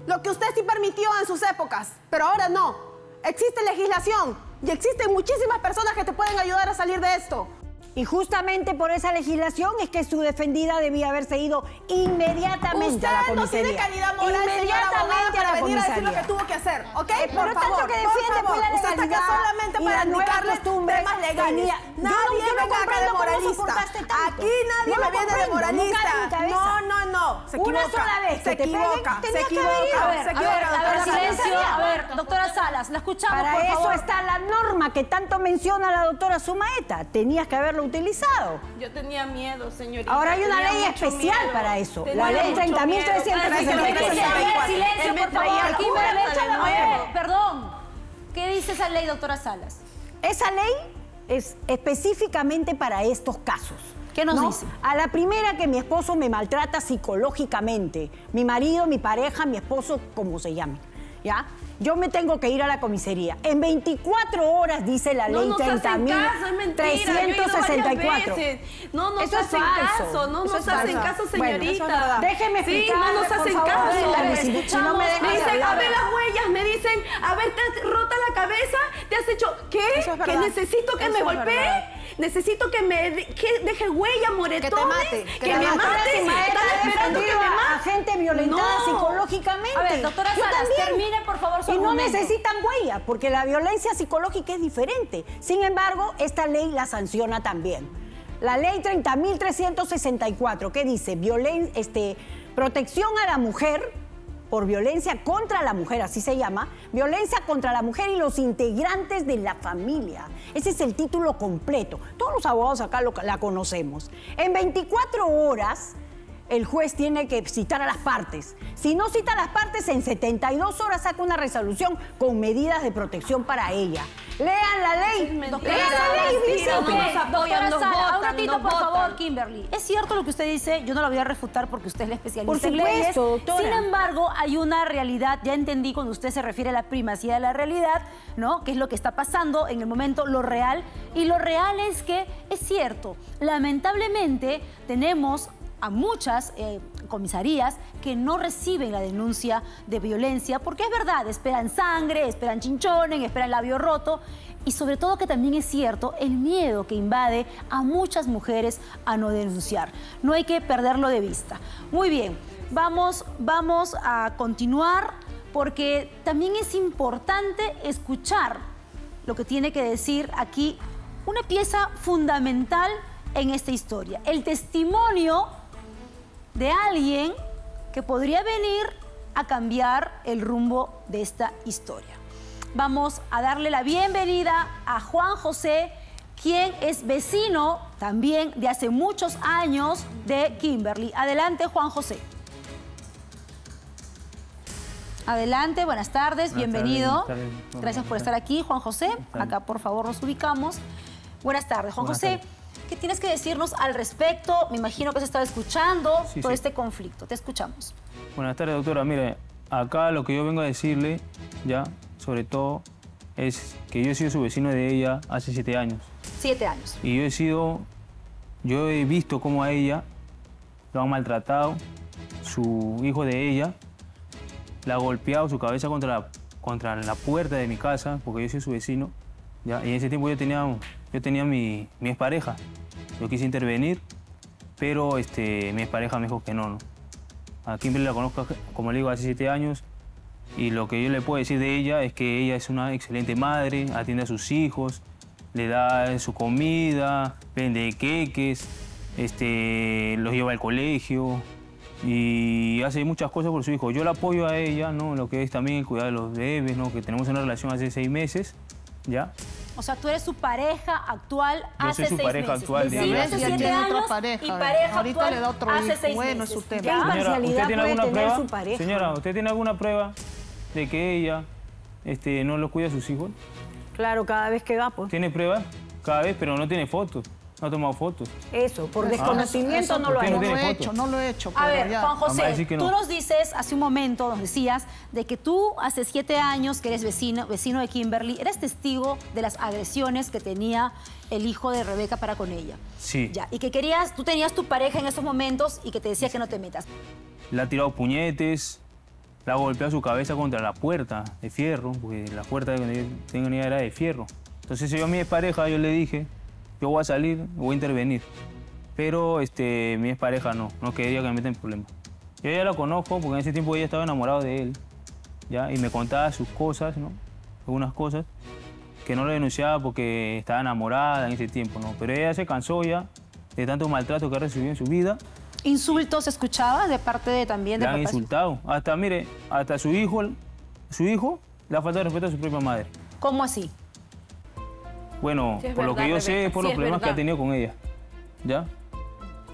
Lo que usted sí permitió en sus épocas, pero ahora no. Existe legislación y existen muchísimas personas que te pueden ayudar a salir de esto. Y justamente por esa legislación es que su defendida debía haberse ido inmediatamente usted a la comisaría. Usted no tiene calidad moral, inmediatamente para a la venir comisaría. A decir lo que tuvo que hacer, ¿ok? Eh, por pero favor, tanto que defiende por la legalidad. Usted está acá solamente para aplicarles temas legales. Tenía. Nadie no, me caga de moralista. Aquí nadie no me viene de moralista. No, no, no. Se equivoca. Una sola vez que te equivoca. Se equivoca. Se equivoca. Silencio. A ver, doctora Salas, la escuchamos, por favor. Para eso está la norma que tanto menciona la doctora Zumaeta. Tenías que haberlo utilizado. Yo tenía miedo, señorita. Ahora hay una ley especial miedo. Para eso. Tenía la ley treinta mil trescientos sesenta y cuatro. Silencio, por favor. Aquí me Perdón. ¿Qué dice esa ley, doctora Salas? Esa ley es específicamente para estos casos. ¿Qué nos ¿No? dice? A la primera que mi esposo me maltrata psicológicamente. Mi marido, mi pareja, mi esposo, como se llame. ¿Ya? Yo me tengo que ir a la comisaría. En veinticuatro horas, dice la ley treinta mil trescientos sesenta y cuatro. No nos hacen caso, no nos hacen caso, señorita. Déjeme explicar. Sí, no nos hacen caso. Si no me dicen, a ver las huellas, me dicen, a ver, te has roto la cabeza, te has hecho, ¿qué? ¿Que necesito que me golpee? Necesito que me de, que deje huella, moretones, que, te mate, que, que me mate, mate están esperando que me mate. A gente violentada no. psicológicamente. A ver, doctora Yo Salas, también. termine, por favor, su Y argumento. No necesitan huella, porque la violencia psicológica es diferente. Sin embargo, esta ley la sanciona también. La ley treinta mil trescientos sesenta y cuatro, que dice violen, este, protección a la mujer por violencia contra la mujer, así se llama, violencia contra la mujer y los integrantes de la familia. Ese es el título completo. Todos los abogados acá lo, la conocemos. En veinticuatro horas, el juez tiene que citar a las partes. Si no cita a las partes, en setenta y dos horas saca una resolución con medidas de protección para ella. Lean la ley. Lean la ley, dice. Doctora Sala, un ratito, por favor, Kimberly. Es cierto lo que usted dice, yo no la voy a refutar porque usted es la especialista en leyes. Por supuesto, doctora. Sin embargo, hay una realidad, ya entendí cuando usted se refiere a la primacía de la realidad, ¿no? Que es lo que está pasando en el momento, lo real. Y lo real es que, es cierto, lamentablemente tenemos a muchas eh, comisarías que no reciben la denuncia de violencia, porque es verdad, esperan sangre, esperan chinchones, esperan labio roto, y sobre todo que también es cierto el miedo que invade a muchas mujeres a no denunciar. No hay que perderlo de vista. Muy bien, vamos, vamos a continuar, porque también es importante escuchar lo que tiene que decir aquí una pieza fundamental en esta historia, el testimonio de alguien que podría venir a cambiar el rumbo de esta historia. Vamos a darle la bienvenida a Juan José, quien es vecino también de hace muchos años de Kimberly. Adelante, Juan José. Adelante, buenas tardes, buenas bienvenido. Tarde, buenas tarde. Gracias por estar aquí, Juan José. Acá, por favor, nos ubicamos. Buenas tardes, Juan buenas José. Tarde. ¿Qué tienes que decirnos al respecto? Me imagino que has estado escuchando sí, todo sí. este conflicto. Te escuchamos. Buenas tardes, doctora. Mire, acá lo que yo vengo a decirle, ya, sobre todo, es que yo he sido su vecino de ella hace siete años. Siete años. Y yo he sido... Yo he visto cómo a ella lo han maltratado, su hijo de ella la ha golpeado su cabeza contra la, contra la puerta de mi casa, porque yo soy su vecino, ¿ya? Y en ese tiempo yo tenía, yo tenía mi, mi expareja. Yo quise intervenir, pero este, mi expareja me dijo que no, no. A Kimberly la conozco, como le digo, hace siete años, y lo que yo le puedo decir de ella es que ella es una excelente madre, atiende a sus hijos, le da su comida, vende queques, este, los lleva al colegio y hace muchas cosas por su hijo. Yo la apoyo a ella, ¿no? Lo que es también el cuidado de los bebés, ¿no? Que tenemos una relación hace seis meses, ¿ya? O sea, tú eres su pareja actual hace seis meses. Yo soy su pareja actual. Sí, hace siete años y pareja actual hace seis meses. Bueno, es su tema. ¿Qué imparcialidad puede tener su pareja? Señora, ¿usted tiene alguna prueba de que ella este, no lo cuida a sus hijos? Claro, cada vez que va, pues. ¿Tiene pruebas? Cada vez, pero no tiene fotos. No ha tomado fotos. Eso, por desconocimiento ah, no lo ha hecho. No lo he hecho, no lo he hecho. A ver, Juan José, no. Tú nos dices, hace un momento nos decías, de que tú hace siete años que eres vecino, vecino de Kimberly, eres testigo de las agresiones que tenía el hijo de Rebeca para con ella. Sí. Ya, y que querías, tú tenías tu pareja en esos momentos y que te decía que no te metas. Le ha tirado puñetes, la ha golpeado su cabeza contra la puerta de fierro, porque la puerta de donde yo tengo ni idea era de fierro. Entonces yo a mi pareja, yo le dije... Yo voy a salir, voy a intervenir. Pero este, mi expareja no, no quería que me metan en problemas. Yo ya la conozco porque en ese tiempo ella estaba enamorada de él, ¿ya? Y me contaba sus cosas, ¿no? Algunas cosas que no lo denunciaba porque estaba enamorada en ese tiempo, ¿no? Pero ella se cansó ya de tanto maltrato que ha recibido en su vida. ¿Insultos escuchabas de parte de también de papá? La han insultado. Hasta, mire, hasta su hijo, su hijo le ha faltado respeto a su propia madre. ¿Cómo así? Bueno, sí, por verdad, lo que yo Rebeca. sé es por sí, los problemas que ha tenido con ella, ¿ya?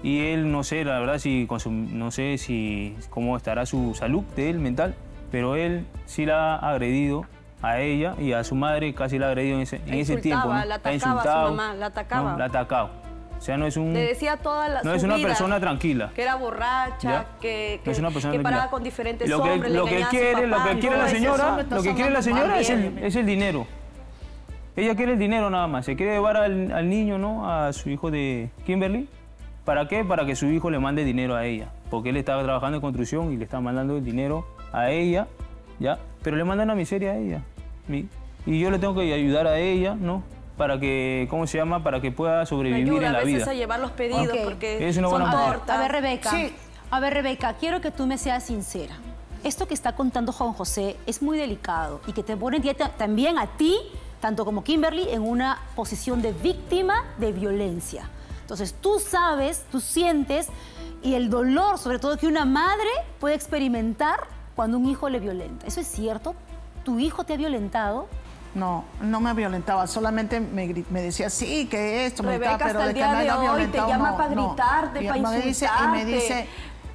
Y él, no sé, la verdad, si con su, no sé si cómo estará su salud de él, mental, pero él sí la ha agredido a ella y a su madre casi la ha agredido en ese, en ese tiempo, ¿no? La atacaba, la insultaba a su mamá, la atacaba. No, la atacaba. O sea, no es un... Le decía toda la, no es una vida, persona tranquila. Que era borracha, que, que, no que paraba con diferentes lo que, hombres, lo, que quiere, papá, lo que quiere no, la señora, lo que quiere la señora es el, es el dinero. Ella quiere el dinero nada más, se quiere llevar al, al niño, ¿no? A su hijo de Kimberly. ¿Para qué? Para que su hijo le mande dinero a ella. Porque él estaba trabajando en construcción y le está mandando el dinero a ella, ¿ya? Pero le manda una miseria a ella. Y yo le tengo que ayudar a ella, ¿no? Para que, ¿cómo se llama? Para que pueda sobrevivir ayuda en la vida. Me ayuda a veces a llevar los pedidos okay. porque es una buena mujer. A ver, Rebeca, sí. a ver, Rebeca, quiero que tú me seas sincera. Esto que está contando Juan José es muy delicado y que te pone también a ti tanto como Kimberly, en una posición de víctima de violencia. Entonces, tú sabes, tú sientes, y el dolor, sobre todo, que una madre puede experimentar cuando un hijo le violenta. ¿Eso es cierto? ¿Tu hijo te ha violentado? No, no me violentaba, solamente me, me decía, sí, que esto, Rebeca, me está, pero de que nadie ha violentado. Te llama no, para gritarte, no. para insultarte. Dice, y me dice...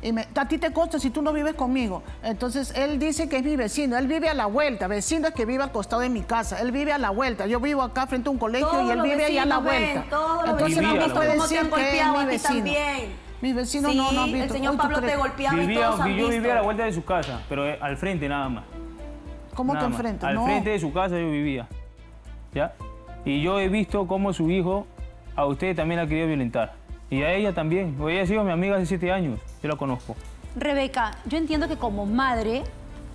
Y me, a ti te consta si tú no vives conmigo. Entonces, él dice que es mi vecino. Él vive a la vuelta. Vecino es que vive al costado de mi casa. Él vive a la vuelta. Yo vivo acá frente a un colegio todos y él vive allá a la vuelta. Ven, Entonces, no me puede decir que es mi vecino. Mis vecinos sí, no, no han visto. El señor Pablo te golpeaba y todos han visto. Yo vivía a la vuelta de su casa, pero al frente nada más. ¿Cómo que al frente? Al no. frente de su casa yo vivía. ¿Ya? Y yo he visto cómo su hijo a usted también la quería violentar. Y a ella también. Ella ha sido mi amiga hace siete años. Yo la conozco. Rebeca, yo entiendo que como madre,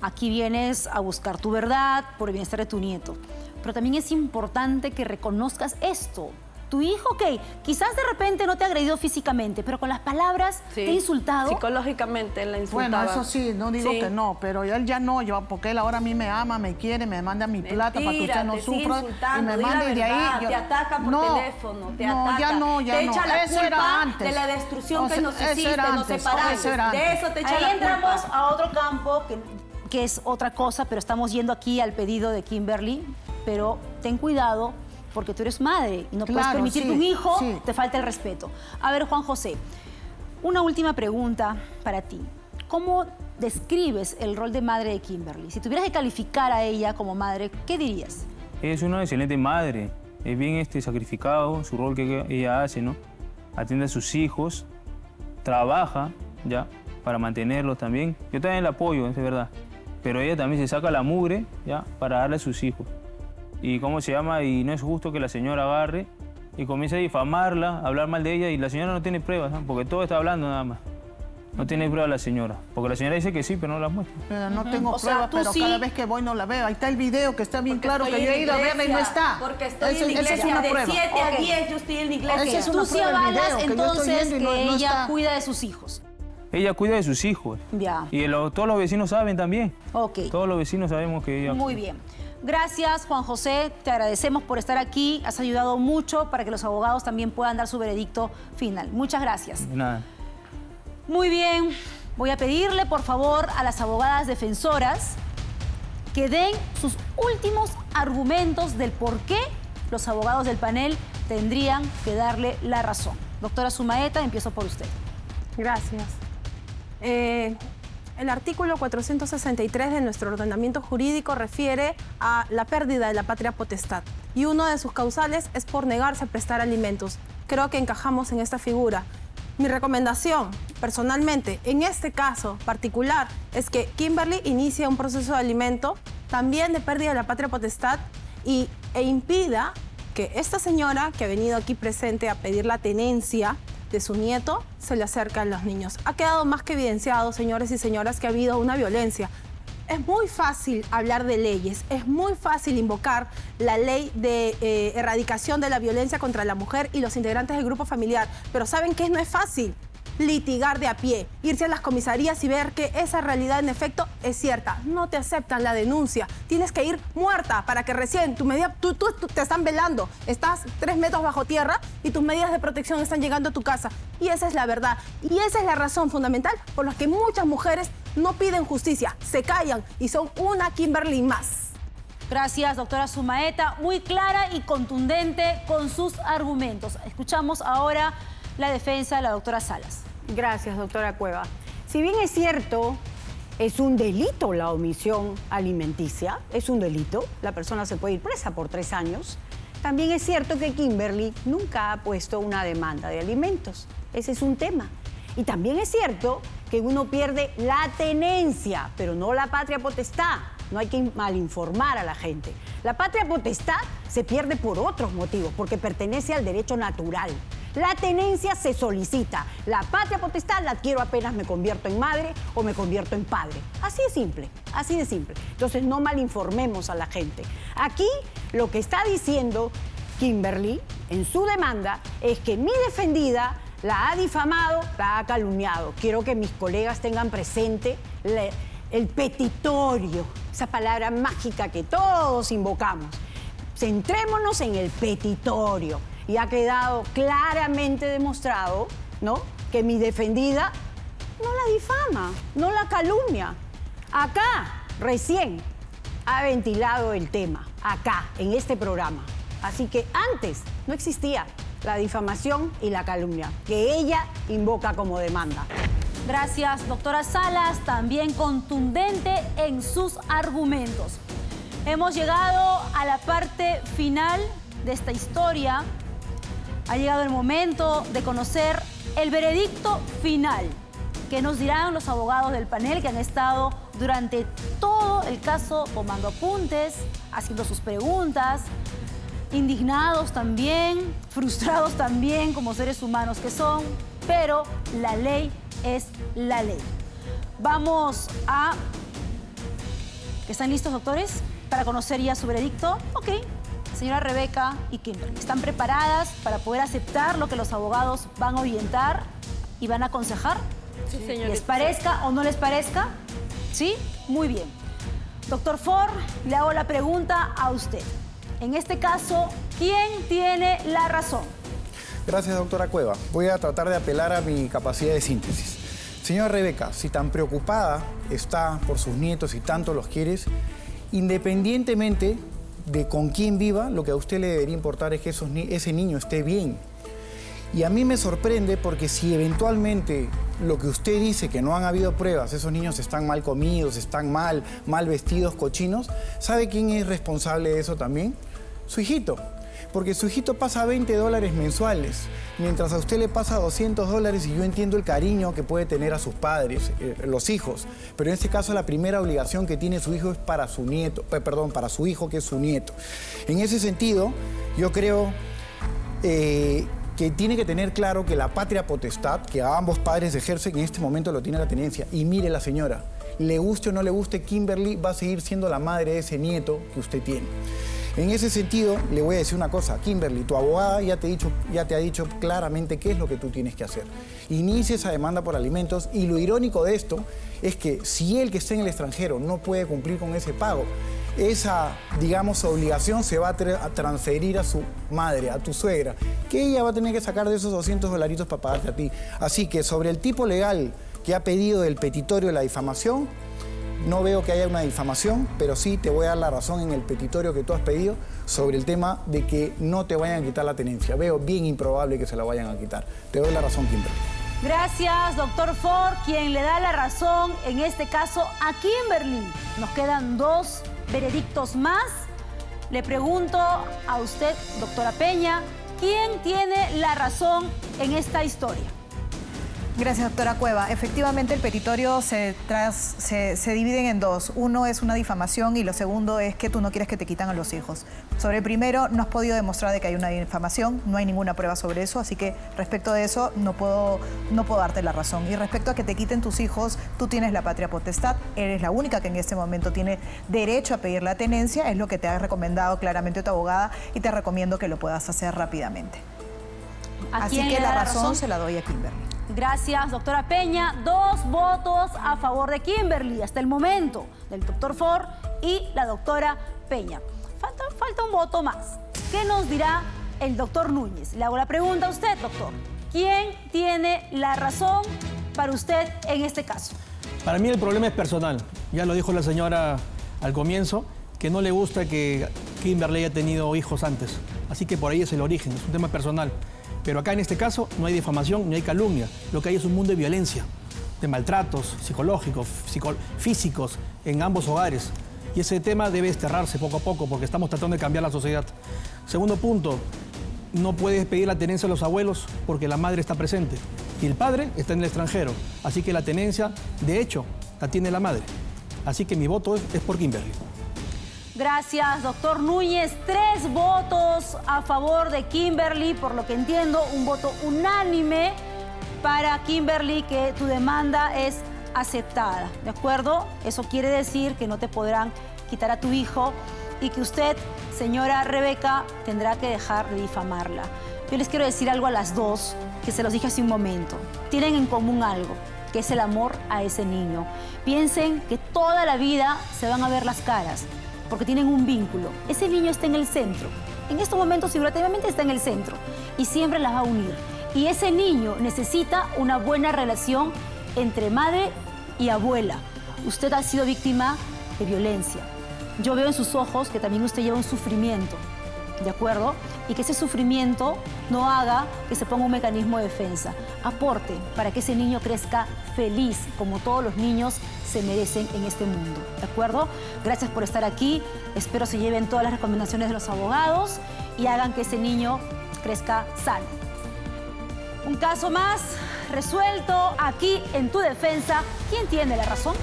aquí vienes a buscar tu verdad por el bienestar de tu nieto. Pero también es importante que reconozcas esto. Tu hijo, ok, quizás de repente no te ha agredido físicamente, pero con las palabras sí. te ha insultado. Psicológicamente la insultaba. Bueno, eso sí, no digo sí. que no, pero él ya no, yo, porque él ahora a mí me ama, me quiere, me manda mi Mentira, plata para que usted no sufra. Y me manda y de ahí... Yo... Te ataca por no, teléfono, te no, ataca. Ya no, ya te no. Echa la eso culpa era antes. De la destrucción o sea, que nos hiciste, nos separaste. De eso te echa ahí la entramos culpa. A otro campo, que, que es otra cosa, pero estamos yendo aquí al pedido de Kimberly, pero ten cuidado... porque tú eres madre y no claro, puedes permitir sí, que un hijo sí. te falte el respeto. A ver, Juan José, una última pregunta para ti. ¿Cómo describes el rol de madre de Kimberly? Si tuvieras que calificar a ella como madre, ¿qué dirías? Es una excelente madre. Es bien este, sacrificado, su rol que ella hace, ¿no? atiende a sus hijos, trabaja, ya, para mantenerlos también. Yo también la apoyo, es verdad. Pero ella también se saca la mugre, ya, para darle a sus hijos. Y cómo se llama, y no es justo que la señora agarre y comience a difamarla, a hablar mal de ella, y la señora no tiene pruebas, ¿no? Porque todo está hablando nada más. No tiene pruebas la señora, porque la señora dice que sí, pero no las muestra. Pero no tengo o pruebas, sea, pero sí. Cada vez que voy no la veo. Ahí está el video, que está bien porque claro, que yo he ido a verla y no está. Porque estoy eso, en la iglesia, es una de prueba. siete a diez yo estoy en la iglesia. Okay. Es tú sí avalas entonces que no, no ella está... cuida de sus hijos. Ella cuida de sus hijos. Ya. Y el, todos los vecinos saben también. Ok. Todos los vecinos sabemos que ella... Muy bien. Gracias, Juan José, te agradecemos por estar aquí. Has ayudado mucho para que los abogados también puedan dar su veredicto final. Muchas gracias. De nada. Muy bien, voy a pedirle por favor a las abogadas defensoras que den sus últimos argumentos del por qué los abogados del panel tendrían que darle la razón. Doctora Zumaeta, empiezo por usted. Gracias. Eh, el artículo cuatrocientos sesenta y tres de nuestro ordenamiento jurídico refiere a la pérdida de la patria potestad y uno de sus causales es por negarse a prestar alimentos. Creo que encajamos en esta figura. Mi recomendación, personalmente, en este caso particular, es que Kimberly inicie un proceso de alimento, también de pérdida de la patria potestad, y, e impida que esta señora, que ha venido aquí presente a pedir la tenencia de su nieto, se le acerque a los niños. Ha quedado más que evidenciado, señores y señoras, que ha habido una violencia. Es muy fácil hablar de leyes, es muy fácil invocar la ley de eh, erradicación de la violencia contra la mujer y los integrantes del grupo familiar, pero ¿saben qué? No es fácil litigar de a pie, irse a las comisarías y ver que esa realidad en efecto es cierta. No te aceptan la denuncia, tienes que ir muerta para que recién tu medida, tú, tú, tú te están velando, estás tres metros bajo tierra y tus medidas de protección están llegando a tu casa. Y esa es la verdad, y esa es la razón fundamental por la que muchas mujeres no piden justicia, se callan y son una Kimberly más. Gracias, doctora Zumaeta. Muy clara y contundente con sus argumentos. Escuchamos ahora la defensa de la doctora Salas. Gracias, doctora Cueva. Si bien es cierto, es un delito la omisión alimenticia, es un delito, la persona se puede ir presa por tres años, también es cierto que Kimberly nunca ha puesto una demanda de alimentos. Ese es un tema. Y también es cierto que uno pierde la tenencia, pero no la patria potestad. No hay que malinformar a la gente. La patria potestad se pierde por otros motivos, porque pertenece al derecho natural. La tenencia se solicita. La patria potestad la adquiero apenas me convierto en madre o me convierto en padre. Así de simple, así de simple. Entonces no malinformemos a la gente. Aquí lo que está diciendo Kimberly en su demanda es que mi defendida la ha difamado, la ha calumniado. Quiero que mis colegas tengan presente le, el petitorio, esa palabra mágica que todos invocamos. Centrémonos en el petitorio. Y ha quedado claramente demostrado, ¿no?, que mi defendida no la difama, no la calumnia. Acá, recién, ha ventilado el tema, acá, en este programa. Así que antes no existía la difamación y la calumnia, que ella invoca como demanda. Gracias, doctora Salas, también contundente en sus argumentos. Hemos llegado a la parte final de esta historia. Ha llegado el momento de conocer el veredicto final, que nos dirán los abogados del panel que han estado durante todo el caso tomando apuntes, haciendo sus preguntas, indignados también, frustrados también como seres humanos que son, pero la ley es la ley. Vamos a... ¿Están listos, doctores, para conocer ya su veredicto? Ok, señora Rebeca y Kimberly, ¿están preparadas para poder aceptar lo que los abogados van a orientar y van a aconsejar? Sí, señorita. ¿Les parezca o no les parezca? ¿Sí? Muy bien. Doctor Ford, le hago la pregunta a usted. En este caso, ¿quién tiene la razón? Gracias, doctora Cueva. Voy a tratar de apelar a mi capacidad de síntesis. Señora Rebeca, si tan preocupada está por sus nietos y tanto los quieres, independientemente de con quién viva, lo que a usted le debería importar es que esos ni- ese niño esté bien. Y a mí me sorprende porque si eventualmente lo que usted dice, que no han habido pruebas, esos niños están mal comidos, están mal, mal vestidos, cochinos, ¿sabe quién es responsable de eso también? Su hijito. Porque su hijito pasa veinte dólares mensuales, mientras a usted le pasa doscientos dólares, y yo entiendo el cariño que puede tener a sus padres, eh, los hijos, pero en este caso la primera obligación que tiene su hijo es para su nieto, eh, perdón, para su hijo que es su nieto. En ese sentido, yo creo eh, que tiene que tener claro que la patria potestad que a ambos padres ejercen en este momento lo tiene la tenencia. Y mire la señora, le guste o no le guste, Kimberly va a seguir siendo la madre de ese nieto que usted tiene. En ese sentido, le voy a decir una cosa, Kimberly, tu abogada ya te, dicho, ya te ha dicho claramente qué es lo que tú tienes que hacer. Inicia esa demanda por alimentos, y lo irónico de esto es que si él que está en el extranjero no puede cumplir con ese pago, esa, digamos, obligación se va a, tra a transferir a su madre, a tu suegra, que ella va a tener que sacar de esos doscientos dolaritos para pagarte a ti. Así que sobre el tipo legal que ha pedido el petitorio de la difamación, no veo que haya una difamación, pero sí te voy a dar la razón en el petitorio que tú has pedido sobre el tema de que no te vayan a quitar la tenencia. Veo bien improbable que se la vayan a quitar. Te doy la razón, Kimberly. Gracias, doctor Ford, quien le da la razón en este caso a Kimberly. Nos quedan dos veredictos más. Le pregunto a usted, doctora Peña, ¿quién tiene la razón en esta historia? Gracias, doctora Cueva. Efectivamente, el petitorio se, tras, se, se divide en dos. Uno es una difamación y lo segundo es que tú no quieres que te quitan a los hijos. Sobre el primero, no has podido demostrar de que hay una difamación, no hay ninguna prueba sobre eso, así que respecto de eso no puedo, no puedo darte la razón. Y respecto a que te quiten tus hijos, tú tienes la patria potestad, eres la única que en este momento tiene derecho a pedir la tenencia, es lo que te ha recomendado claramente tu abogada y te recomiendo que lo puedas hacer rápidamente. Así que la razón se la doy a Kimberly. Gracias, doctora Peña. Dos votos a favor de Kimberly hasta el momento, del doctor Ford y la doctora Peña. Falta, falta un voto más. ¿Qué nos dirá el doctor Núñez? Le hago la pregunta a usted, doctor. ¿Quién tiene la razón para usted en este caso? Para mí el problema es personal. Ya lo dijo la señora al comienzo, que no le gusta que Kimberly haya tenido hijos antes. Así que por ahí es el origen, es un tema personal. Pero acá en este caso no hay difamación, no hay calumnia. Lo que hay es un mundo de violencia, de maltratos psicológicos, físicos en ambos hogares. Y ese tema debe desterrarse poco a poco porque estamos tratando de cambiar la sociedad. Segundo punto, no puedes pedir la tenencia a los abuelos porque la madre está presente y el padre está en el extranjero. Así que la tenencia, de hecho, la tiene la madre. Así que mi voto es, es por Kimberly. Gracias, doctor Núñez. Tres votos a favor de Kimberly, por lo que entiendo, un voto unánime para Kimberly, que tu demanda es aceptada, ¿de acuerdo? Eso quiere decir que no te podrán quitar a tu hijo y que usted, señora Rebeca, tendrá que dejar de difamarla. Yo les quiero decir algo a las dos, que se los dije hace un momento. Tienen en común algo, que es el amor a ese niño. Piensen que toda la vida se van a ver las caras, porque tienen un vínculo. Ese niño está en el centro. En estos momentos, figurativamente, está en el centro. Y siempre las va a unir. Y ese niño necesita una buena relación entre madre y abuela. Usted ha sido víctima de violencia. Yo veo en sus ojos que también usted lleva un sufrimiento, ¿de acuerdo? Y que ese sufrimiento no haga que se ponga un mecanismo de defensa. Aporte para que ese niño crezca feliz, como todos los niños se merecen en este mundo, ¿de acuerdo? Gracias por estar aquí. Espero se lleven todas las recomendaciones de los abogados y hagan que ese niño crezca sano. Un caso más resuelto aquí en Tu Defensa. ¿Quién tiene la razón?